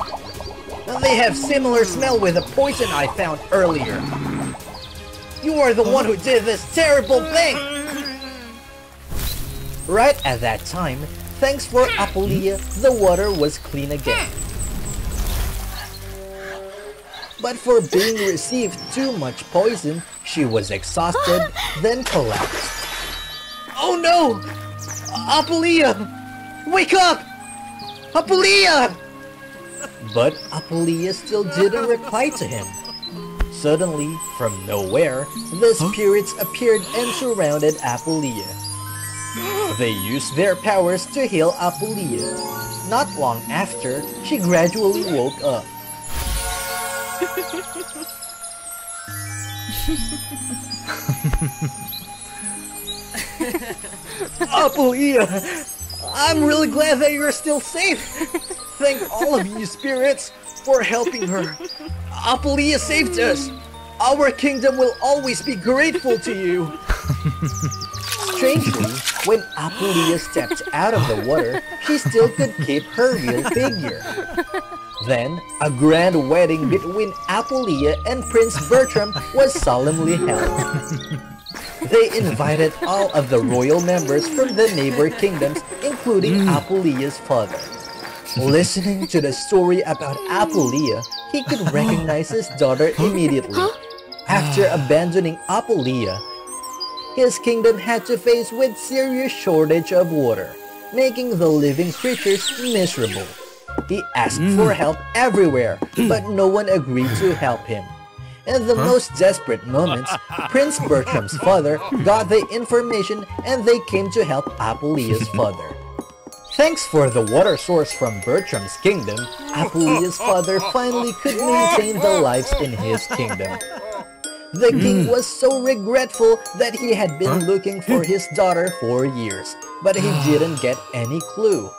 They have similar smell with the poison I found earlier. You are the one who did this terrible thing! Right at that time, thanks for Apulia, the water was clean again. But for being received too much poison, she was exhausted, then collapsed. Oh no! Apulia! Wake up! Apulia! But Apulia still didn't reply to him. Suddenly, from nowhere, the spirits appeared and surrounded Apulia. They used their powers to heal Apulia. Not long after, she gradually woke up. Apulia, I'm really glad that you're still safe. Thank all of you spirits for helping her. Apulia saved us. Our kingdom will always be grateful to you. Strangely, when Apulia stepped out of the water, she still could keep her real figure. Then, a grand wedding between Apulia and Prince Bertram was solemnly held. They invited all of the royal members from the neighbor kingdoms, including Apulia's father. Listening to the story about Apulia, he could recognize his daughter immediately. After abandoning Apulia, his kingdom had to face with serious shortage of water, making the living creatures miserable. He asked for help everywhere, but no one agreed to help him. In the most desperate moments, Prince Bertram's father got the information and they came to help Apulia's father. Thanks for the water source from Bertram's kingdom, Apulia's father finally could maintain the lives in his kingdom. The king was so regretful that he had been looking for his daughter for years, but he didn't get any clue.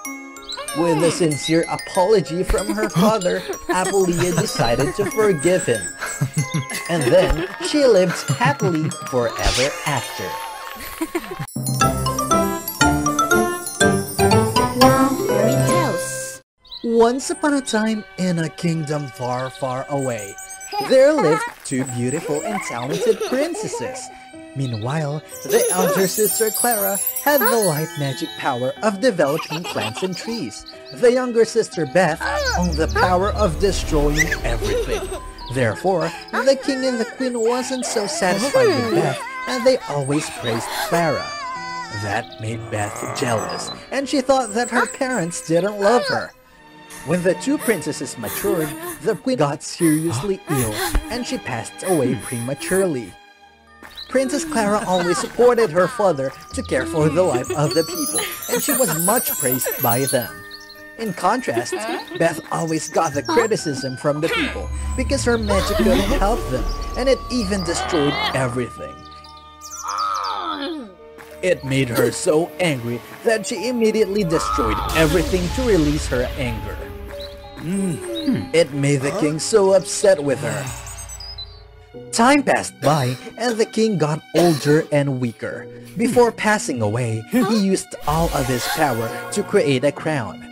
With a sincere apology from her father, Apulia decided to forgive him. And then, she lived happily forever after. Once upon a time, in a kingdom far, far away, there lived two beautiful and talented princesses. Meanwhile, the elder sister Clara had the light magic power of developing plants and trees. The younger sister Beth owned the power of destroying everything. Therefore, the king and the queen wasn't so satisfied with Beth, and they always praised Clara. That made Beth jealous, and she thought that her parents didn't love her. When the two princesses matured, the queen got seriously ill, and she passed away prematurely. Princess Clara always supported her father to care for the life of the people, and she was much praised by them. In contrast, Beth always got the criticism from the people because her magic couldn't help them, and it even destroyed everything. It made her so angry that she immediately destroyed everything to release her anger. It made the king so upset with her. Time passed by, and the king got older and weaker. Before passing away, he used all of his power to create a crown.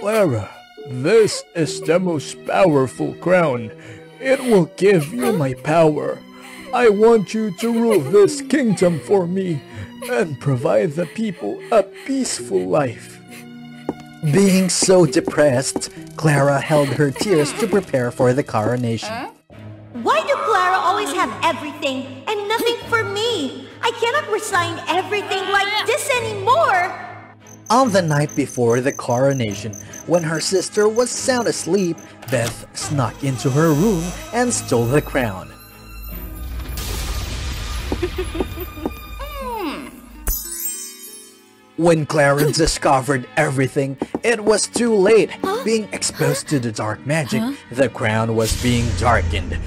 Clara, this is the most powerful crown. It will give you my power. I want you to rule this kingdom for me and provide the people a peaceful life. Being so depressed, Clara held her tears to prepare for the coronation. Why do Clara always have everything and nothing for me? I cannot resign everything like this anymore! On the night before the coronation, when her sister was sound asleep, Beth snuck into her room and stole the crown. When Clara discovered everything, it was too late. Being exposed to the dark magic, the crown was being darkened.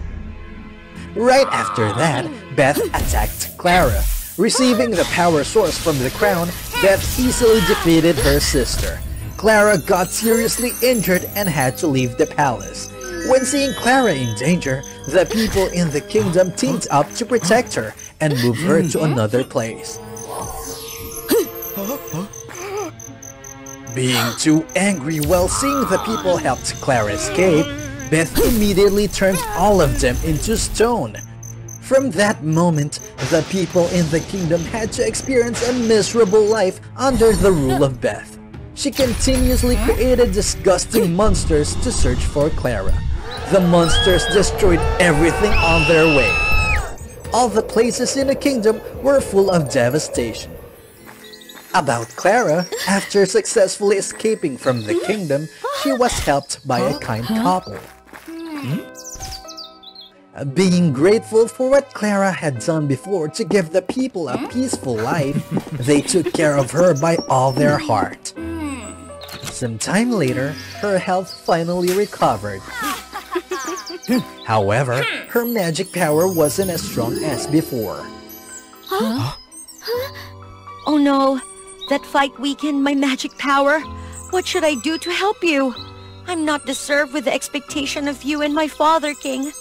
Right after that, Beth attacked Clara. Receiving the power source from the crown, Beth easily defeated her sister. Clara got seriously injured and had to leave the palace. When seeing Clara in danger, the people in the kingdom teamed up to protect her and move her to another place. Being too angry while seeing the people helped Clara escape, Beth immediately turned all of them into stone. From that moment, the people in the kingdom had to experience a miserable life under the rule of Beth. She continuously created disgusting monsters to search for Clara. The monsters destroyed everything on their way. All the places in the kingdom were full of devastation. About Clara, after successfully escaping from the kingdom, she was helped by a kind couple. Being grateful for what Clara had done before to give the people a peaceful life, they took care of her by all their heart. Some time later, her health finally recovered. However, her magic power wasn't as strong as before. Oh no! That fight weakened my magic power. What should I do to help you? I'm not deserved with the expectation of you and my father, King.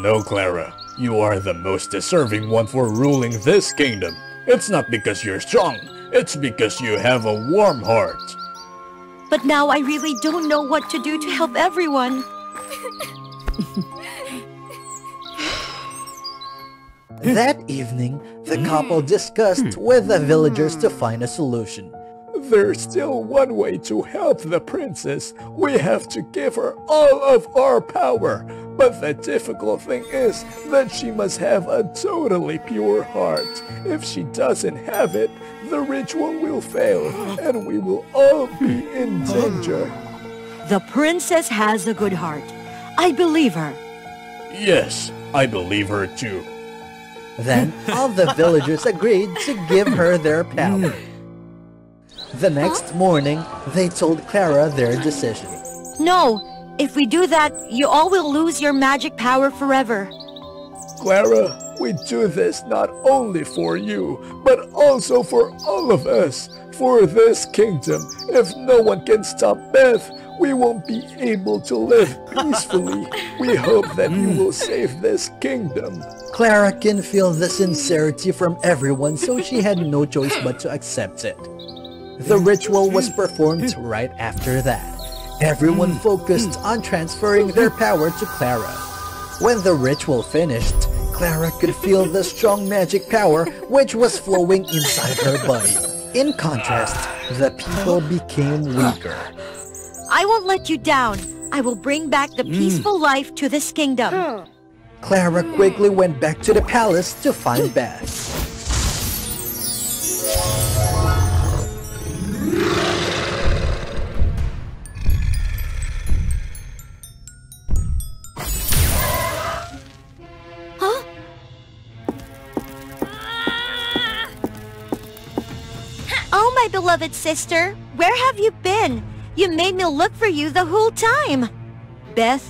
No, Clara. You are the most deserving one for ruling this kingdom. It's not because you're strong. It's because you have a warm heart. But now I really don't know what to do to help everyone. That evening, the couple discussed with the villagers to find a solution. There's still one way to help the princess. We have to give her all of our power. But the difficult thing is that she must have a totally pure heart. If she doesn't have it, the ritual will fail, and we will all be in danger. The princess has a good heart. I believe her. Yes, I believe her too. Then, all the villagers agreed to give her their power. The next morning, they told Clara their decision. No! If we do that, you all will lose your magic power forever. Clara, we do this not only for you, but also for all of us. For this kingdom, if no one can stop Beth, we won't be able to live peacefully. We hope that you will save this kingdom. Clara can feel the sincerity from everyone, so she had no choice but to accept it. The ritual was performed right after that. Everyone focused on transferring their power to Clara. When the ritual finished, Clara could feel the strong magic power which was flowing inside her body. In contrast, the people became weaker. I won't let you down. I will bring back the peaceful life to this kingdom. Clara quickly went back to the palace to find Beth. Beloved sister, where have you been? You made me look for you the whole time. Beth,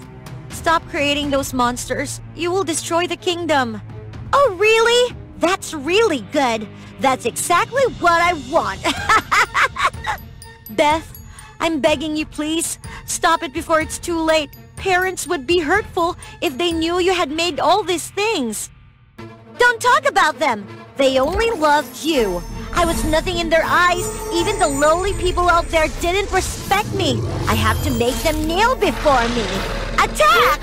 stop creating those monsters. You will destroy the kingdom. Oh, really? That's really good. That's exactly what I want. Beth, I'm begging you, please. Stop it before it's too late. Parents would be hurtful if they knew you had made all these things. Don't talk about them. They only loved you. I was nothing in their eyes. Even the lowly people out there didn't respect me. I have to make them kneel before me. Attack!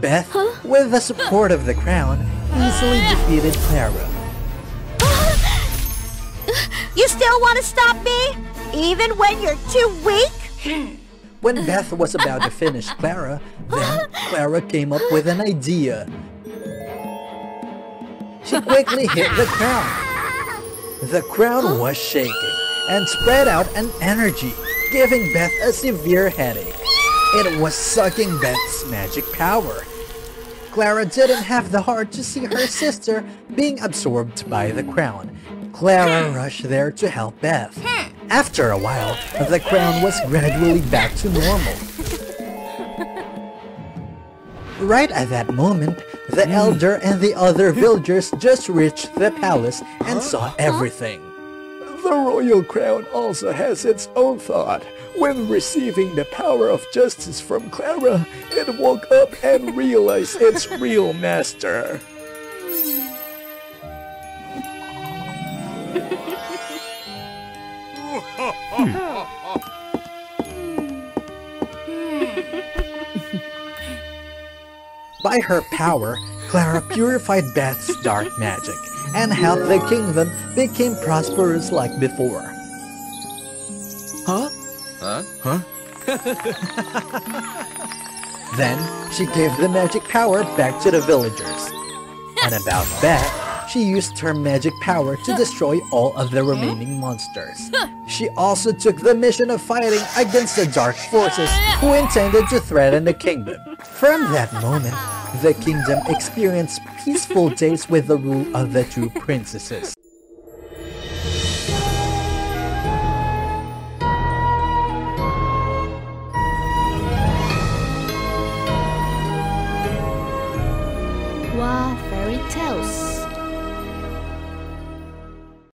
Beth, with the support of the crown, easily defeated Clara. You still want to stop me? Even when you're too weak? When Beth was about to finish Clara, then Clara came up with an idea. She quickly hit the crown. The crown was shaking and spread out an energy, giving Beth a severe headache. It was sucking Beth's magic power. Clara didn't have the heart to see her sister being absorbed by the crown. Clara rushed there to help Beth. After a while, the crown was gradually back to normal. Right at that moment, the elder and the other villagers just reached the palace and saw everything. The royal crown also has its own thought. When receiving the power of justice from Clara, it woke up and realized its real master. By her power, Clara purified Beth's dark magic and helped the kingdom became prosperous like before. Huh? Huh? Huh? Then, she gave the magic power back to the villagers. And about Beth, she used her magic power to destroy all of the remaining monsters. She also took the mission of fighting against the dark forces who intended to threaten the kingdom. From that moment, the kingdom experienced peaceful days with the rule of the two princesses. Wow, fairy tales.